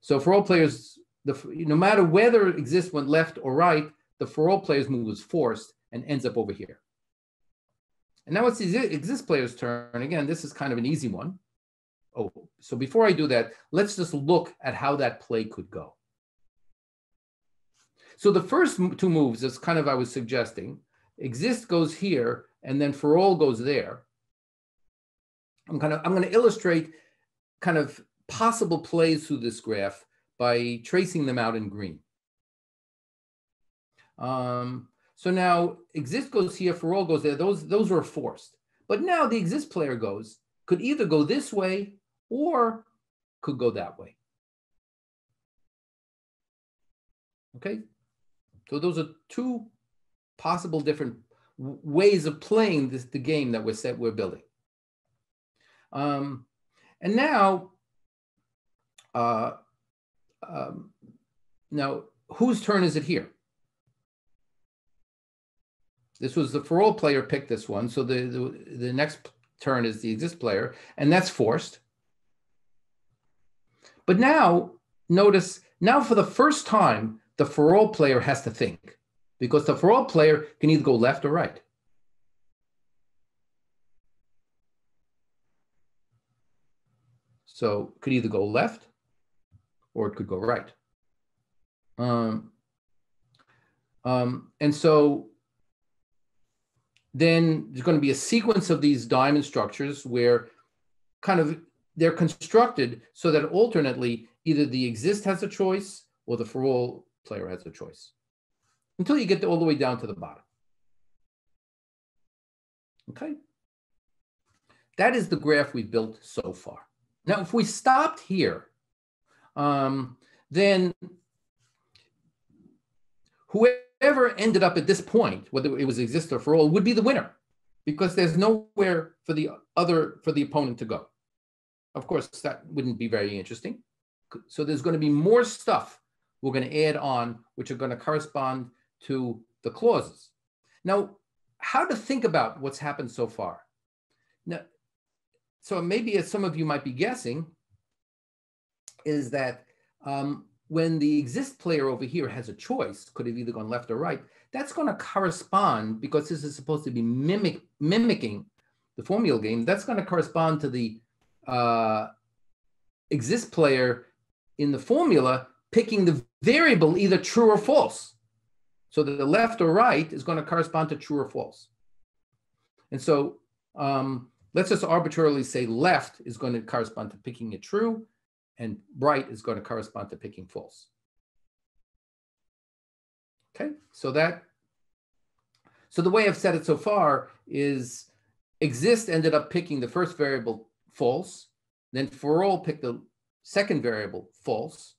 so Ferrell players, the, no matter whether it exists went left or right, the Ferrell players move was forced and ends up over here. And now it's the exist player's turn. And again, this is kind of an easy one. Oh, so before I do that, let's just look at how that play could go. So the first two moves is kind of I was suggesting. Exist goes here, and then for all goes there. I'm kind of I'm going to illustrate kind of possible plays through this graph by tracing them out in green. Um, so now exist goes here, for all goes there. Those those are forced. But now the exist player goes could either go this way or could go that way. Okay. So those are two possible different ways of playing this, the game that we're set we're building. Um, and now, uh, um, now whose turn is it here? This was the for all player picked this one, so the the, the next turn is the exist player, and that's forced. But now notice now for the first time. The for all player has to think because the for all player can either go left or right. So it could either go left or it could go right. Um, um, and so then there's going to be a sequence of these diamond structures where kind of they're constructed so that alternately either the exist has a choice or the for all player has a choice until you get all the way down to the bottom. Okay. That is the graph we've built so far. Now, if we stopped here, um, then whoever ended up at this point, whether it was exist or for all, would be the winner because there's nowhere for the other, for the opponent to go. Of course, that wouldn't be very interesting. So there's going to be more stuff we're going to add on, which are going to correspond to the clauses. Now, how to think about what's happened so far. Now, so maybe as some of you might be guessing, is that um, when the exist player over here has a choice, could have either gone left or right, that's going to correspond, because this is supposed to be mimic, mimicking the formula game, that's going to correspond to the uh, exist player in the formula picking the variable either true or false. So that the left or right is going to correspond to true or false. And so um, let's just arbitrarily say left is going to correspond to picking a true and right is going to correspond to picking false. Okay, so that, so the way I've said it so far is exist ended up picking the first variable false, then for all picked the second variable false,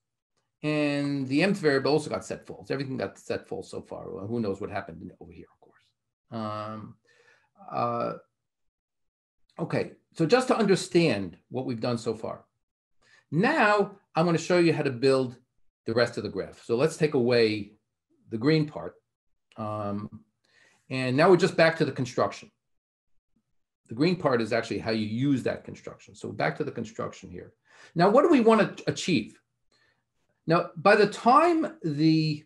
and the mth variable also got set false. Everything got set false so far. Well, who knows what happened over here, of course. Um, uh, okay, so just to understand what we've done so far. Now, I'm going to show you how to build the rest of the graph. So let's take away the green part. Um, and now we're just back to the construction. The green part is actually how you use that construction. So back to the construction here. Now, what do we want to achieve? Now, by the time the,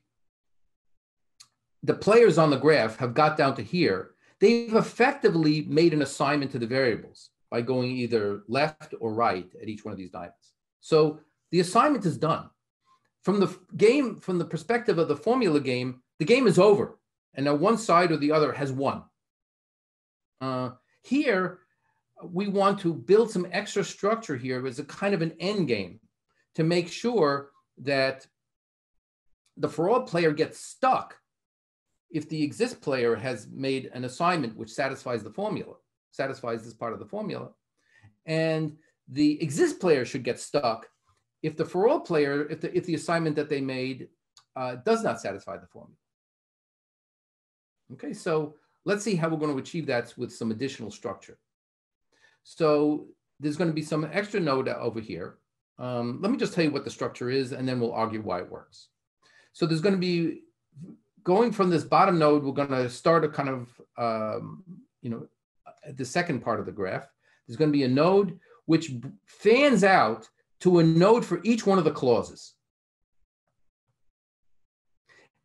the players on the graph have got down to here, they've effectively made an assignment to the variables by going either left or right at each one of these diamonds. So the assignment is done. From the game, from the perspective of the formula game, the game is over. And now one side or the other has won. Uh, here, we want to build some extra structure here as a kind of an end game to make sure that the for all player gets stuck if the exist player has made an assignment which satisfies the formula, satisfies this part of the formula. And the exist player should get stuck if the for all player, if the, if the assignment that they made uh, does not satisfy the formula. Okay, so let's see how we're going to achieve that with some additional structure. So there's going to be some extra node over here. Um, let me just tell you what the structure is, and then we'll argue why it works. So there's going to be going from this bottom node, we're going to start a kind of, um, you know, the second part of the graph. There's going to be a node which fans out to a node for each one of the clauses.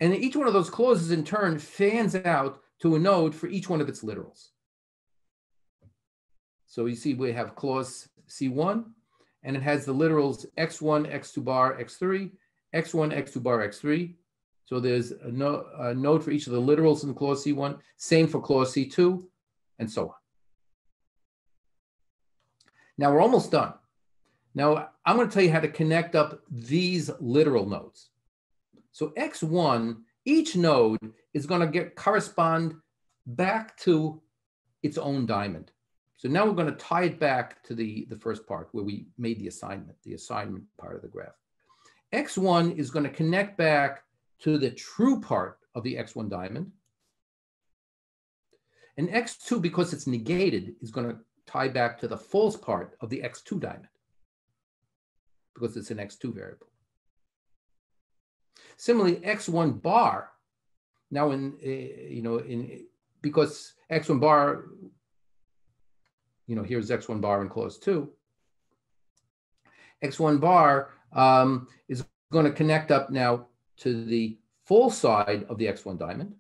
And each one of those clauses in turn fans out to a node for each one of its literals. So you see we have clause C one, and it has the literals x one, x two bar, x three, x one, x two bar, x three. So there's a, no, a node for each of the literals in clause C one, same for clause C two, and so on. Now we're almost done. Now I'm going to tell you how to connect up these literal nodes. So x one, each node is going to get correspond back to its own diamond. So now we're going to tie it back to the, the first part where we made the assignment, the assignment part of the graph. x one is going to connect back to the true part of the x one diamond. And x two, because it's negated, is going to tie back to the false part of the x two diamond because it's an x two variable. Similarly, x one bar, now in, uh, you know, in because x one bar, you know, here's x one bar in clause two, x one bar um, is going to connect up now to the false side of the x one diamond.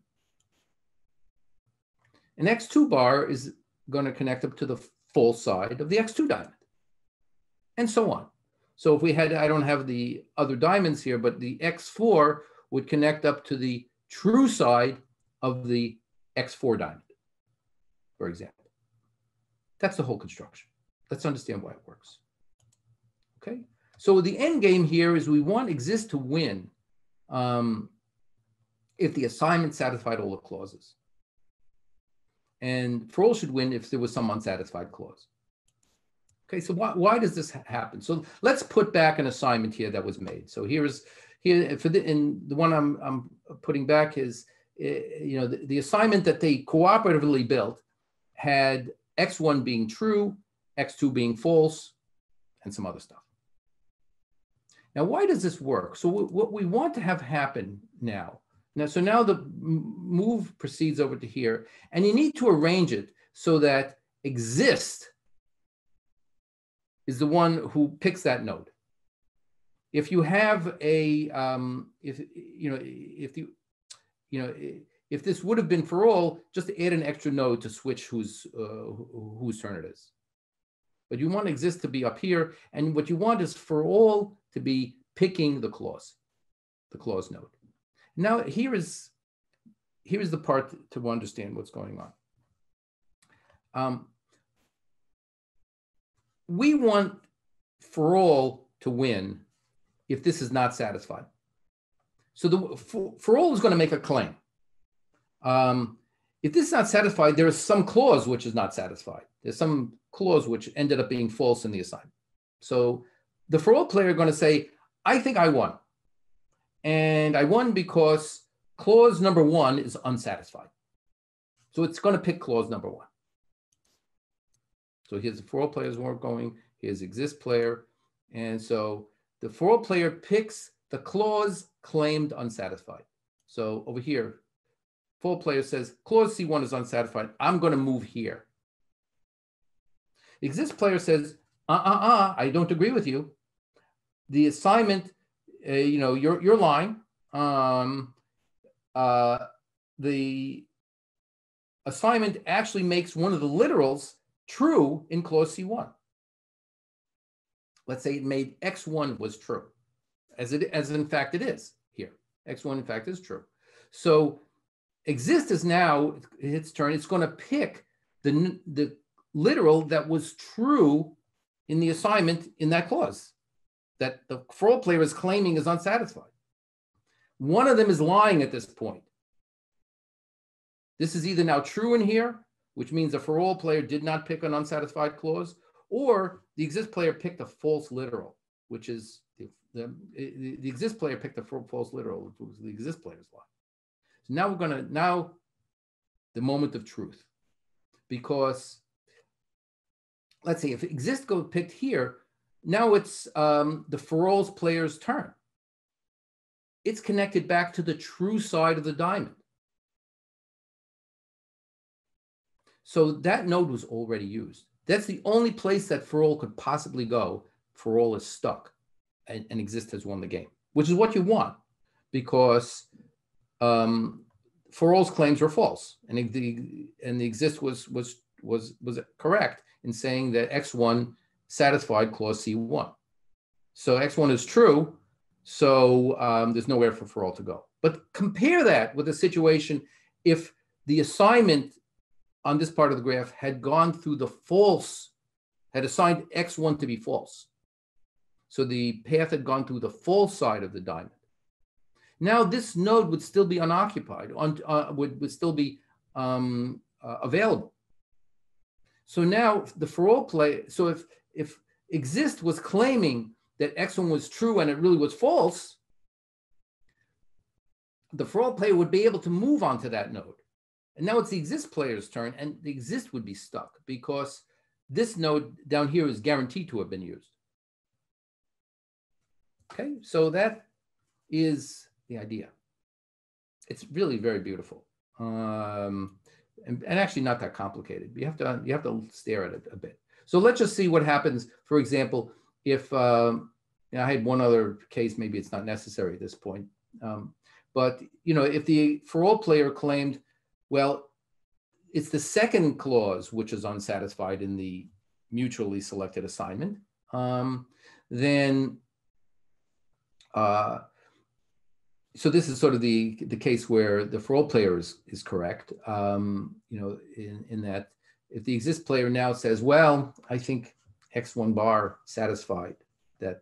And x two bar is going to connect up to the false side of the x two diamond, and so on. So if we had, I don't have the other diamonds here, but the x four would connect up to the true side of the x four diamond, for example. That's the whole construction. Let's understand why it works. Okay, so the end game here is we want exist to win um, if the assignment satisfied all the clauses. And for all should win if there was some unsatisfied clause. Okay, so why, why does this ha happen? So let's put back an assignment here that was made. So here's, here for the, in the one I'm, I'm putting back is, uh, you know, the, the assignment that they cooperatively built had x one being true, x two being false, and some other stuff. Now, why does this work? So what we want to have happen now, now, so now the move proceeds over to here, and you need to arrange it so that exist is the one who picks that node. If you have a, um, if you know, if you, you know, if this would have been for all, just add an extra node to switch whose uh, whose turn it is. But you want exist to be up here, and what you want is for all to be picking the clause, the clause node. Now here is here is the part to understand what's going on. Um, We want for all to win if this is not satisfied. So the for, for all is going to make a claim. Um, if this is not satisfied, there is some clause which is not satisfied. There's some clause which ended up being false in the assignment. So the for all player is going to say, I think I won. And I won because clause number one is unsatisfied. So it's going to pick clause number one. So here's the for all players weren't going, here's exist player. And so the for all player picks the clause claimed unsatisfied. So over here, for all player says, clause C one is unsatisfied. I'm gonna move here. Exist player says, uh-uh-uh, I don't agree with you. The assignment, uh, you know, you're, you're lying. Um, uh, the assignment actually makes one of the literals true in clause C one. Let's say it made x one was true, as it as in fact it is here. x one in fact is true. So exist is now its turn. It's going to pick the the literal that was true in the assignment in that clause that the for all player is claiming is unsatisfied. One of them is lying at this point. This is either now true in here, which means the for all player did not pick an unsatisfied clause, or the exist player picked a false literal, which is the, the, the exist player picked a false literal, which was the exist player's lie. So now we're gonna, now the moment of truth, because let's see, if exist go picked here, now it's um, the for all player's turn. it's connected back to the true side of the diamond. So that node was already used. That's the only place that for all could possibly go. For all is stuck and, and exist has won the game, which is what you want, because um, for all's claims were false, and it, the and the exist was was was was correct in saying that X one satisfied clause C one. So X one is true. So um, there's nowhere for for all to go. But compare that with a situation if the assignment on this part of the graph had gone through the false, had assigned X one to be false. So the path had gone through the false side of the diamond. Now this node would still be unoccupied, un, uh, would, would still be um, uh, available. So now the for all play, so if, if exist was claiming that X one was true and it really was false, the for all player would be able to move on to that node. And now it's the exist player's turn, and the exist would be stuck because this node down here is guaranteed to have been used. Okay, so that is the idea. It's really very beautiful, um, and, and actually not that complicated. You have to you have to stare at it a bit. So let's just see what happens. For example, if um, you know, I had one other case, maybe it's not necessary at this point. Um, but you know, if the for all player claimed, well, it's the second clause which is unsatisfied in the mutually selected assignment, um, then, uh, so this is sort of the, the case where the for all player is, is correct, um, you know, in, in that if the exist player now says, well, I think X one bar satisfied that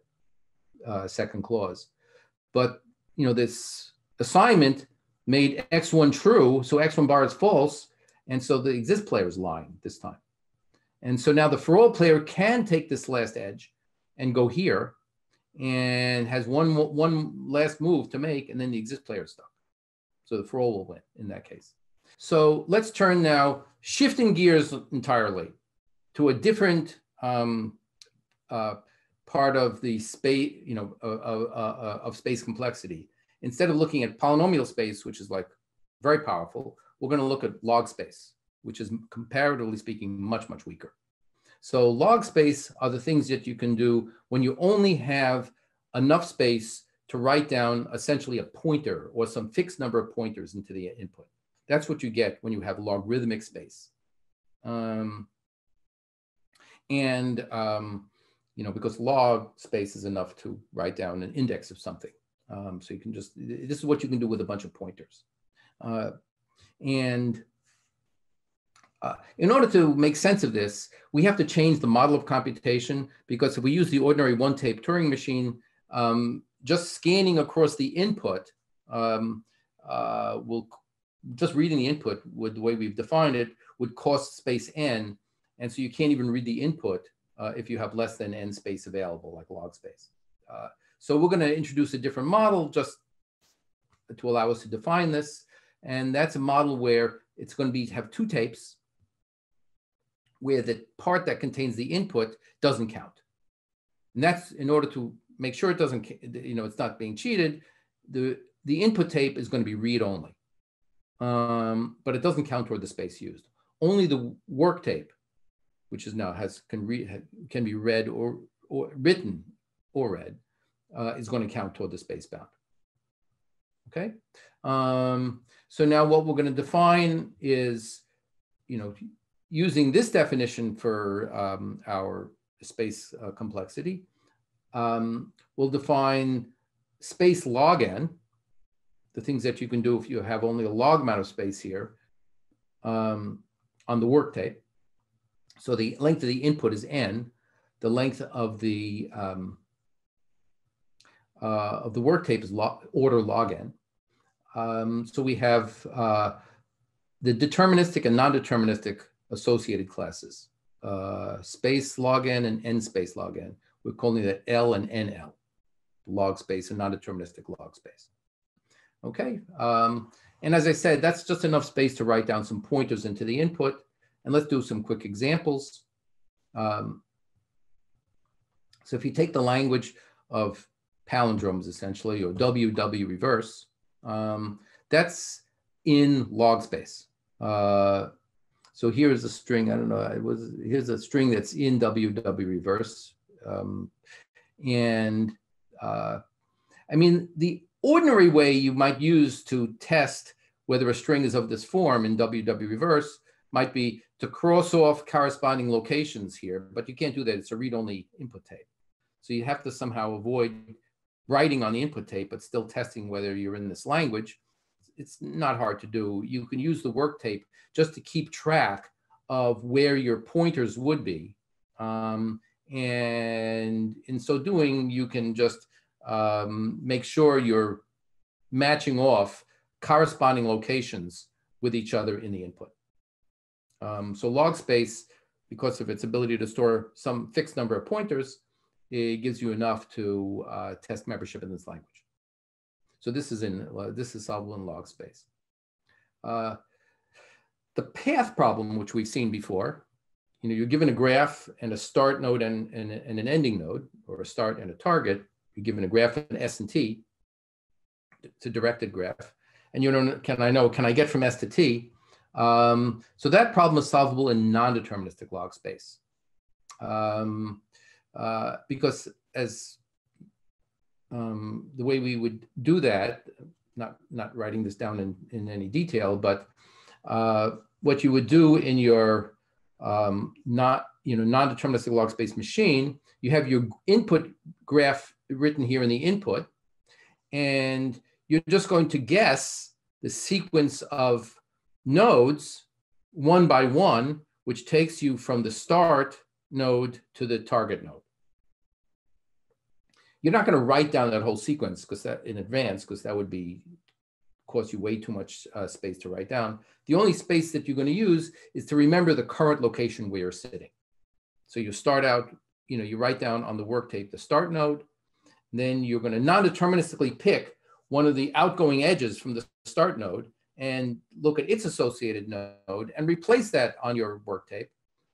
uh, second clause, but, you know, this assignment made X one true, so X one bar is false, and so the exist player is lying this time. And so now the for all player can take this last edge and go here and has one, one last move to make, and then the exist player is stuck. So the for all will win in that case. So let's turn now, shifting gears entirely to a different um, uh, part of the space, you know, uh, uh, uh, of space complexity. Instead of looking at polynomial space, which is like very powerful, we're going to look at log space, which is comparatively speaking much, much weaker. So log space are the things that you can do when you only have enough space to write down essentially a pointer or some fixed number of pointers into the input. That's what you get when you have logarithmic space. Um, and, um, you know, because log space is enough to write down an index of something. Um, so you can just, this is what you can do with a bunch of pointers. Uh, and uh, in order to make sense of this, we have to change the model of computation, because if we use the ordinary one-tape Turing machine, um, just scanning across the input, um, uh, will, just reading the input with the way we've defined it would cost space n. And so you can't even read the input uh, if you have less than n space available, like log space. Uh, So we're going to introduce a different model just to allow us to define this. And that's a model where it's going to be have two tapes where the part that contains the input doesn't count. And that's in order to make sure it doesn't, you know, it's not being cheated. The, the input tape is going to be read only, um, but it doesn't count toward the space used. Only the work tape, which is now has, can, read, can be read or, or written or read. Uh, is going to count toward the space bound. Okay, um, so now what we're going to define is, you know, using this definition for um, our space uh, complexity, um, we'll define space log n, the things that you can do if you have only a log amount of space here um, on the work tape. So the length of the input is n, the length of the um, Uh, of the work tape is log, order log n. Um, so we have uh, the deterministic and non-deterministic associated classes, uh, space log n and n space log n. We're calling that L and N L, log space and non-deterministic log space. Okay, um, and as I said, that's just enough space to write down some pointers into the input. And let's do some quick examples. Um, so if you take the language of palindromes essentially, or W W reverse, um, that's in log space. Uh, so here's a string, I don't know, it was, here's a string that's in W W reverse. Um, and uh, I mean, the ordinary way you might use to test whether a string is of this form in W W reverse might be to cross off corresponding locations here, but you can't do that. It's a read-only input tape. So you have to somehow avoid writing on the input tape, but still testing whether you're in this language. It's not hard to do. You can use the work tape just to keep track of where your pointers would be. Um, and in so doing, you can just um, make sure you're matching off corresponding locations with each other in the input. Um, so log space, because of its ability to store some fixed number of pointers, it gives you enough to uh, test membership in this language. So this is in uh, this is solvable in log space. Uh, the path problem, which we've seen before, you know, you're given a graph and a start node and, and, and an ending node, or a start and a target. You're given a graph and S and T. It's a directed graph, and you don't can I know can I get from S to T? Um, so that problem is solvable in non-deterministic log space, um, uh, because as Um, the way we would do that, not, not writing this down in, in any detail, but uh, what you would do in your um, not, you know, non-deterministic log space machine, you have your input graph written here in the input, and you're just going to guess the sequence of nodes one by one, which takes you from the start node to the target node. You're not going to write down that whole sequence because that in advance, because that would be cost you way too much uh, space to write down. The only space that you're going to use is to remember the current location where you're sitting. So you start out, you know, you write down on the work tape the start node, then you're going to non-deterministically pick one of the outgoing edges from the start node and look at its associated node and replace that on your work tape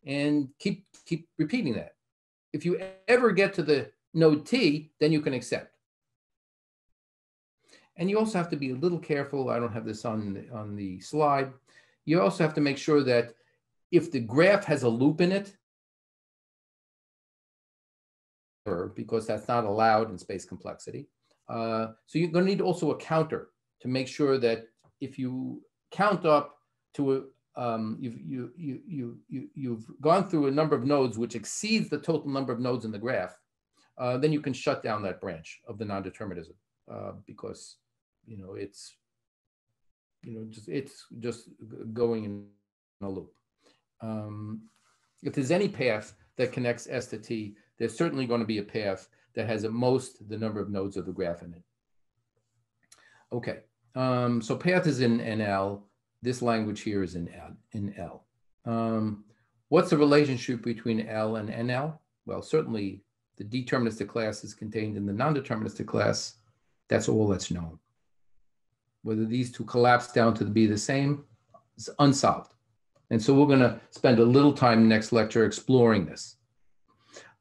and keep keep repeating that. If you ever get to the node T, then you can accept. And you also have to be a little careful. I don't have this on the, on the slide. You also have to make sure that if the graph has a loop in it, because that's not allowed in space complexity. Uh, so you're going to need also a counter to make sure that if you count up to a Um, you've, you, you, you, you, you've gone through a number of nodes which exceeds the total number of nodes in the graph, Uh, then you can shut down that branch of the non-determinism uh, because, you know, it's, you know, just, it's just going in a loop. Um, if there's any path that connects S to T, there's certainly going to be a path that has at most the number of nodes of the graph in it. Okay, um, so path is in N L. This language here is in L. In L. Um, what's the relationship between L and N L? Well, certainly, the deterministic class is contained in the non-deterministic class. That's all that's known. Whether these two collapse down to be the same is unsolved. And so we're going to spend a little time next lecture exploring this.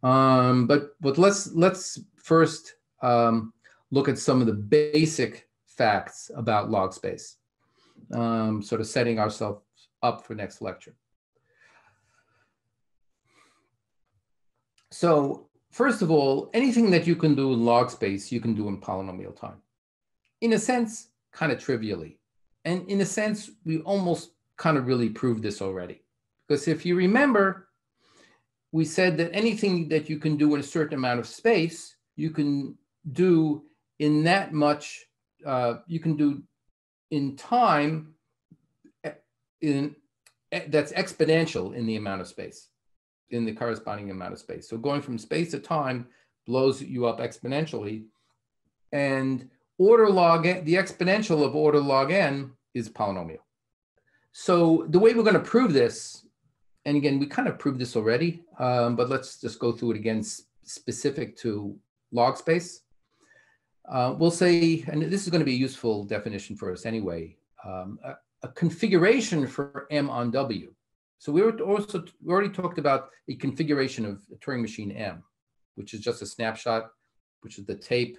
Um, but but let's, let's first um, look at some of the basic facts about log space, um, sort of setting ourselves up for next lecture. So, first of all, anything that you can do in log space, you can do in polynomial time. In a sense, kind of trivially. And in a sense, we almost kind of really proved this already. Because if you remember, we said that anything that you can do in a certain amount of space, you can do in that much, uh, you can do in time in, that's exponential in the amount of space, in the corresponding amount of space. So going from space to time blows you up exponentially. And order log n, the exponential of order log n is polynomial. So the way we're going to prove this, and again, we kind of proved this already, um, but let's just go through it again specific to log space. Uh, we'll say, and this is going to be a useful definition for us anyway, um, a, a configuration for M on W. So we were also we already talked about the configuration of the Turing machine M, which is just a snapshot, which is the tape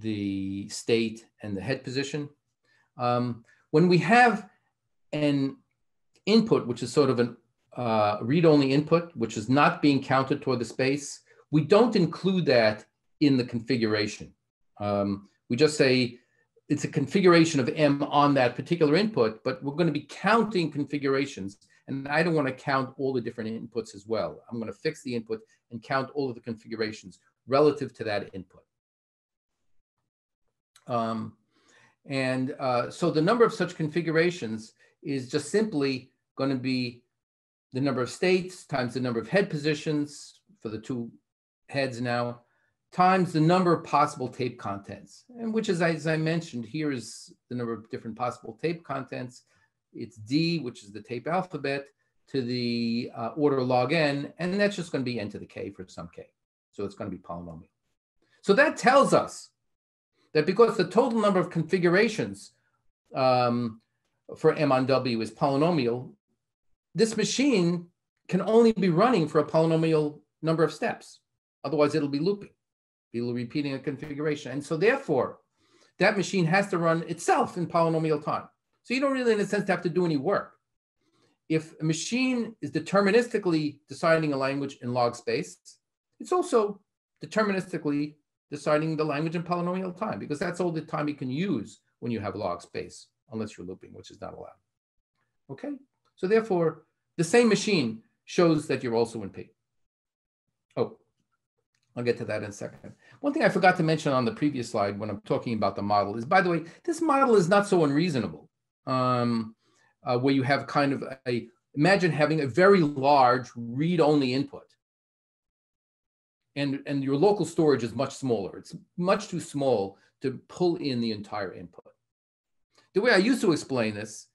the state, and the head position. Um, when we have an input, which is sort of an uh, read-only input, which is not being counted toward the space, we don't include that in the configuration. Um, we just say it's a configuration of M on that particular input, but we're going to be counting configurations. And I don't want to count all the different inputs as well. I'm going to fix the input and count all of the configurations relative to that input. Um, and uh, so the number of such configurations is just simply going to be the number of states times the number of head positions for the two heads now, times the number of possible tape contents, and which is, as I mentioned, here is the number of different possible tape contents. It's D, which is the tape alphabet, to the uh, order log N, and that's just going to be N to the K for some K. So it's going to be polynomial. So that tells us that because the total number of configurations um, for M on W is polynomial, this machine can only be running for a polynomial number of steps. Otherwise, it'll be looping. It'll be repeating a configuration. And so therefore, that machine has to run itself in polynomial time. So you don't really, in a sense, have to do any work. If a machine is deterministically deciding a language in log space, it's also deterministically deciding the language in polynomial time, because that's all the time you can use when you have log space, unless you're looping, which is not allowed. Okay, so therefore, the same machine shows that you're also in P. Oh, I'll get to that in a second. One thing I forgot to mention on the previous slide when I'm talking about the model is, by the way, this model is not so unreasonable, um, uh, where you have kind of a, imagine having a very large read-only input. And, and your local storage is much smaller. It's much too small to pull in the entire input. The way I used to explain this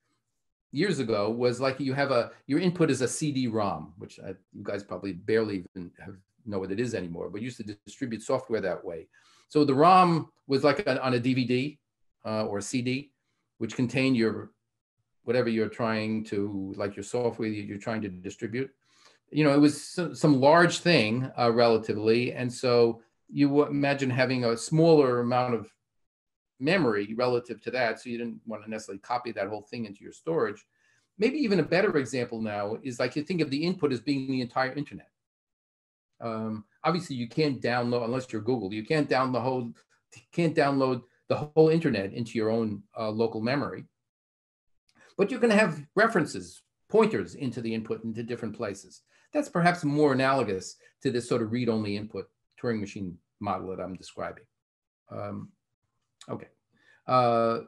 years ago was like you have a, your input is a C D ROM, which I, you guys probably barely even have, know what it is anymore, but used to distribute software that way. So the ROM was like a, on a D V D uh, or a C D, which contained your, whatever you're trying to, like your software you're trying to distribute. You know, it was some large thing uh, relatively. And so you imagine having a smaller amount of memory relative to that. So you didn't want to necessarily copy that whole thing into your storage. Maybe even a better example now is like you think of the input as being the entire internet. Um, obviously you can't download, unless you're Google, you can't download, can't download the whole internet into your own uh, local memory. But you're going to have references, pointers into the input into different places. That's perhaps more analogous to this sort of read-only input Turing machine model that I'm describing. Um, okay, uh,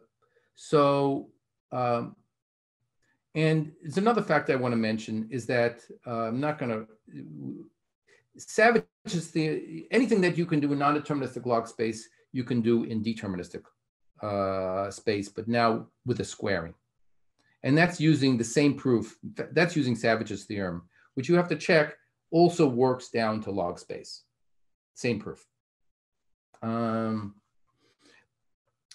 so, um, and it's another fact I want to mention is that uh, I'm not going to, Savitch's theorem, anything that you can do in non-deterministic log space, you can do in deterministic uh, space, but now with a squaring. And that's using the same proof, that's using Savitch's theorem, which you have to check also works down to log space. Same proof. Um,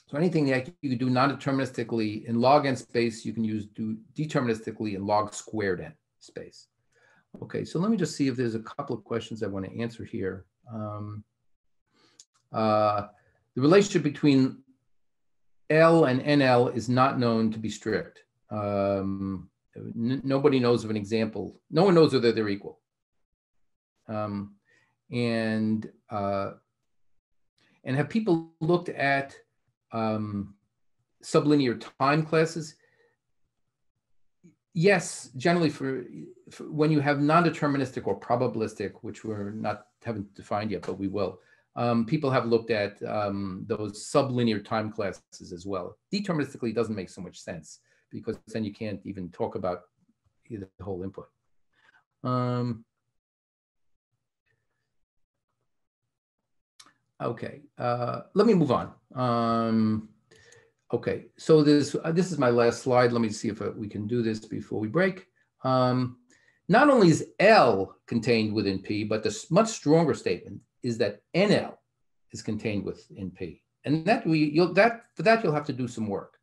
so anything that you do non-deterministically in log n space, you can use do deterministically in log squared n space. Okay, so let me just see if there's a couple of questions I want to answer here. Um, uh, the relationship between L and N L is not known to be strict. Um, nobody knows of an example. No one knows whether they're equal. Um, and uh, and have people looked at um, sublinear time classes? Yes, generally for, for when you have non-deterministic or probabilistic, which we're not haven't defined yet, but we will. Um, people have looked at um, those sublinear time classes as well. Deterministically doesn't make so much sense, because then you can't even talk about the whole input. Um, okay, uh, let me move on. Um, okay, so this, uh, this is my last slide. Let me see if uh, we can do this before we break. Um, not only is L contained within P, but the much stronger statement is that N L is contained within P. And that we, you'll, that, for that you'll have to do some work,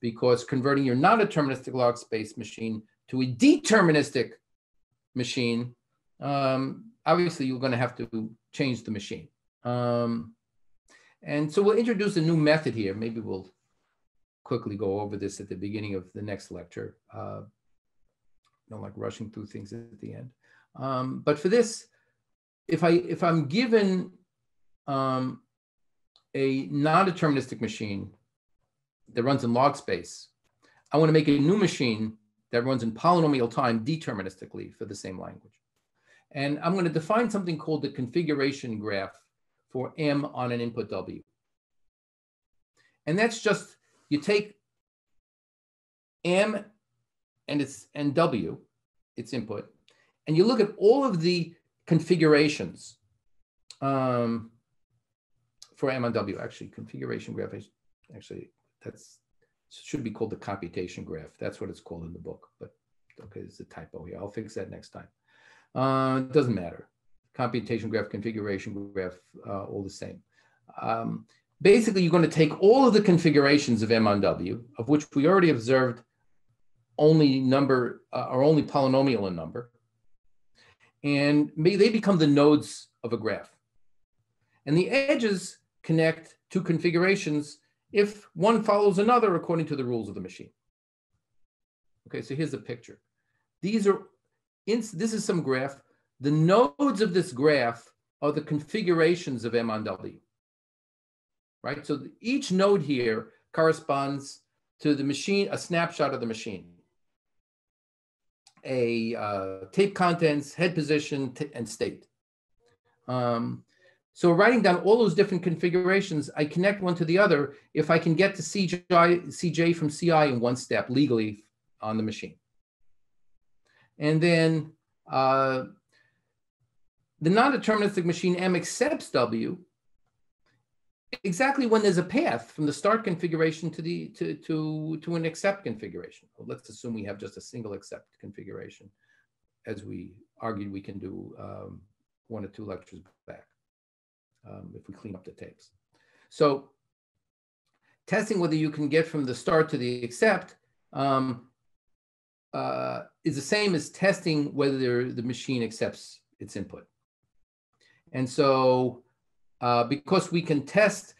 because converting your non-deterministic log space machine to a deterministic machine, um, obviously you're going to have to change the machine. Um, And so we'll introduce a new method here. Maybe we'll quickly go over this at the beginning of the next lecture. Uh, don't like rushing through things at the end. Um, but for this, if, I, if I'm given um, a non-deterministic machine that runs in log space, I want to make a new machine that runs in polynomial time deterministically for the same language. And I'm going to define something called the configuration graph for M on an input W. And that's just, you take M and, it's, and W, its input, and you look at all of the configurations um, for M on W. Actually, configuration graph, actually, that's, should be called the computation graph. That's what it's called in the book, but okay, there's a typo here. I'll fix that next time. Uh, doesn't matter. Computation graph, configuration graph, uh, all the same. Um, basically, you're going to take all of the configurations of M on W, of which we already observed only number uh, are only polynomial in number, and may, they become the nodes of a graph. And the edges connect two configurations if one follows another according to the rules of the machine. Okay, so here's the picture. These are, in, this is some graph. The nodes of this graph are the configurations of M on W, right? So each node here corresponds to the machine, a snapshot of the machine, a uh, tape contents, head position, and state. Um, So writing down all those different configurations, I connect one to the other if I can get to C J, C J from C I in one step legally on the machine. And then uh, the non-deterministic machine M accepts W exactly when there's a path from the start configuration to, the, to, to, to an accept configuration. Well, let's assume we have just a single accept configuration, as we argued we can do um, one or two lectures back. Um, if we clean up the tapes. So testing whether you can get from the start to the accept um, uh, is the same as testing whether the machine accepts its input. And so uh, because we can test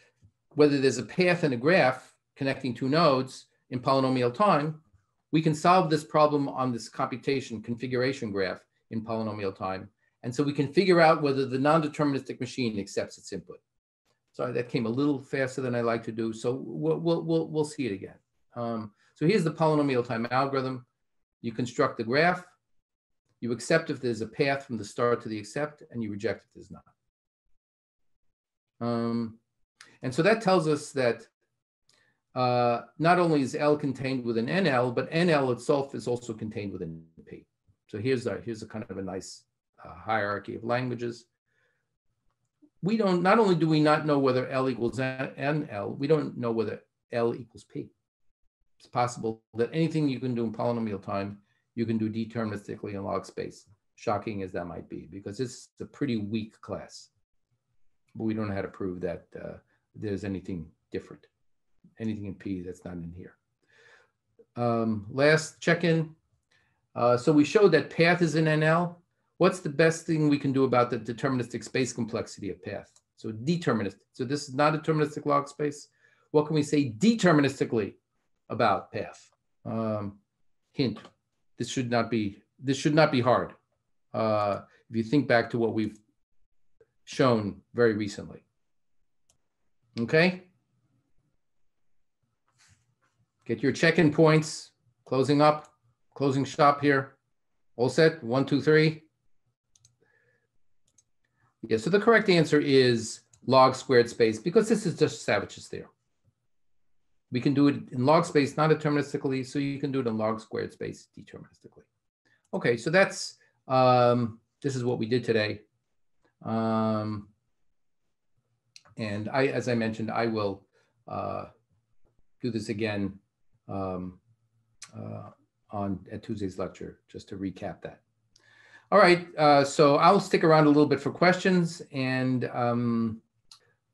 whether there's a path in a graph connecting two nodes in polynomial time, we can solve this problem on this computation configuration graph in polynomial time. And so we can figure out whether the non-deterministic machine accepts its input. Sorry, that came a little faster than I like to do. So we'll, we'll, we'll, we'll see it again. Um, so here's the polynomial time algorithm. You construct the graph. You accept if there's a path from the start to the accept, and you reject if there's not. Um, and so that tells us that uh, not only is L contained within N L, but N L itself is also contained within P. So here's a, here's a kind of a nice A hierarchy of languages. We don't, not only do we not know whether L equals N L, we don't know whether L equals P. It's possible that anything you can do in polynomial time, you can do deterministically in log space, shocking as that might be, because it's a pretty weak class. But we don't know how to prove that uh, there's anything different, anything in P that's not in here. Um, last check-in. Uh, so we showed that PATH is in N L. What's the best thing we can do about the deterministic space complexity of PATH? So deterministic. So this is not deterministic log space. What can we say deterministically about PATH? Um, hint: this should not be this should not be hard. Uh, if you think back to what we've shown very recently. Okay. Get your check-in points. Closing up. Closing shop here. All set. One, two, three. Yeah, so the correct answer is log squared space, because this is just Savitch's theorem. We can do it in log space non-deterministically, so you can do it in log squared space deterministically. Okay, so that's, um, this is what we did today. Um, and I, as I mentioned, I will uh, do this again um, uh, on at Tuesday's lecture, just to recap that. All right, uh, so I'll stick around a little bit for questions. And um,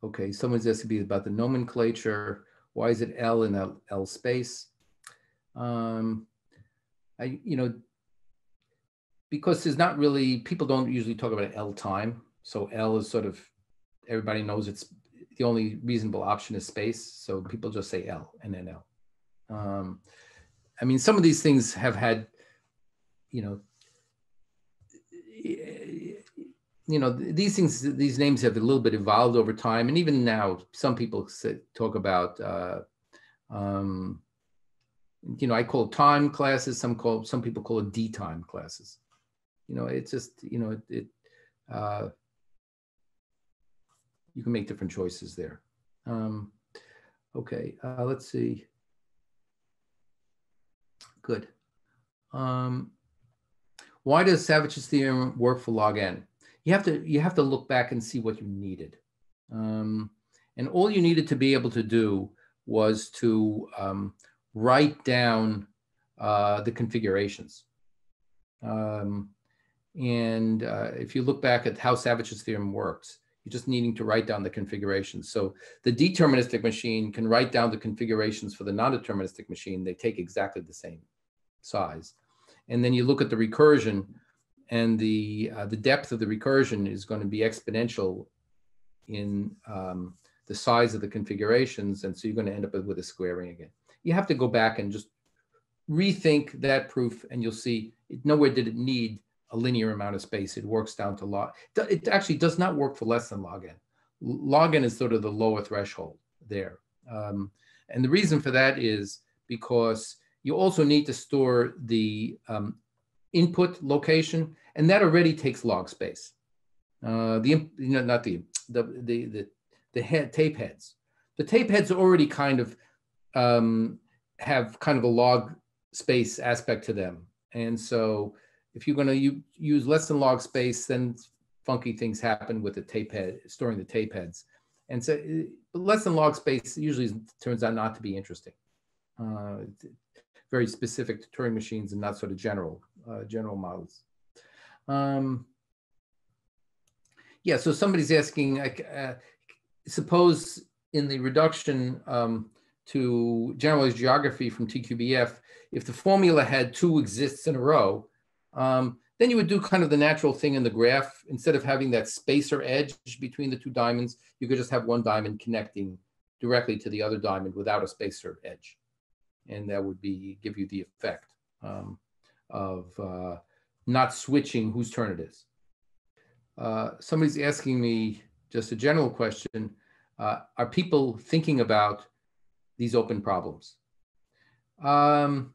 okay, someone's asked to be about the nomenclature. Why is it L in L, L space? Um, I, you know, because there's not really, people don't usually talk about L time. So L is sort of, everybody knows it's the only reasonable option is space. So people just say L and N L. Um, I mean, some of these things have had, you know, you know, these things, these names have a little bit evolved over time. And even now, some people say, talk about, uh, um, you know, I call it time classes. Some call, some people call it D-time classes. You know, it's just, you know, it, it uh, you can make different choices there. Um, okay, uh, let's see. Good. Um, why does Savitch's theorem work for log n? You have to, you have to look back and see what you needed. Um, and all you needed to be able to do was to um, write down uh, the configurations. Um, and uh, if you look back at how Savitch's theorem works, you're just needing to write down the configurations. So the deterministic machine can write down the configurations for the non-deterministic machine. They take exactly the same size. And then you look at the recursion, and the uh, the depth of the recursion is going to be exponential in um, the size of the configurations, and so you're going to end up with a squaring again. You have to go back and just rethink that proof, and you'll see it, nowhere did it need a linear amount of space. It works down to log. It actually does not work for less than log n. Log n is sort of the lower threshold there, um, and the reason for that is because you also need to store the um, input location, and that already takes log space. Uh, the you know, not the the the the, the head, tape heads. The tape heads already kind of um, have kind of a log space aspect to them, and so if you're going to use less than log space, then funky things happen with the tape head storing the tape heads, and so less than log space usually turns out not to be interesting. Uh, very specific to Turing machines and not sort of general. Uh, general models. Um, yeah, so somebody's asking, uh, suppose in the reduction um, to generalized geography from T Q B F, if the formula had two exists in a row, um, then you would do kind of the natural thing in the graph. Instead of having that spacer edge between the two diamonds, you could just have one diamond connecting directly to the other diamond without a spacer edge. And that would be give you the effect. Um, of uh, not switching whose turn it is. Uh, somebody's asking me just a general question. Uh, are people thinking about these open problems? Um,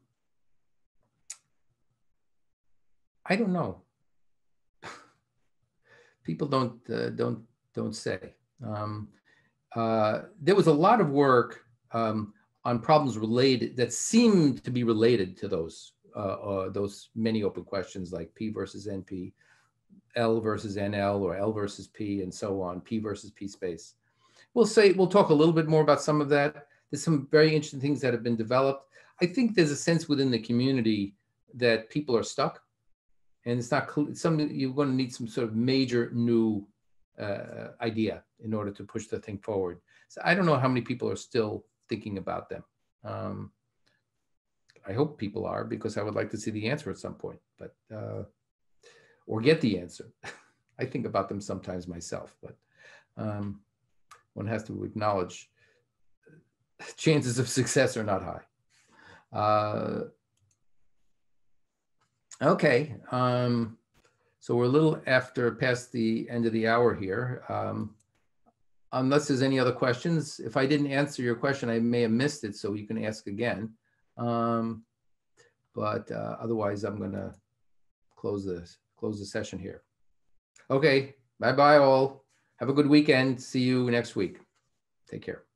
I don't know. People don't, uh, don't, don't say. Um, uh, there was a lot of work um, on problems related that seemed to be related to those Uh, uh, those many open questions like P versus N P, L versus N L, or L versus P, and so on, P versus P space. We'll say, we'll talk a little bit more about some of that. There's some very interesting things that have been developed. I think there's a sense within the community that people are stuck, and it's not clear, some, you're going to need some sort of major new uh, idea in order to push the thing forward. So I don't know how many people are still thinking about them. Um, I hope people are, because I would like to see the answer at some point, but uh, or get the answer. I think about them sometimes myself, but um, one has to acknowledge chances of success are not high. Uh, okay, um, so we're a little after past the end of the hour here. Um, unless there's any other questions, if I didn't answer your question, I may have missed it, so you can ask again. Um, but uh, otherwise, I'm gonna close this, close the session here. Okay, bye bye all. Have a good weekend. See you next week. Take care.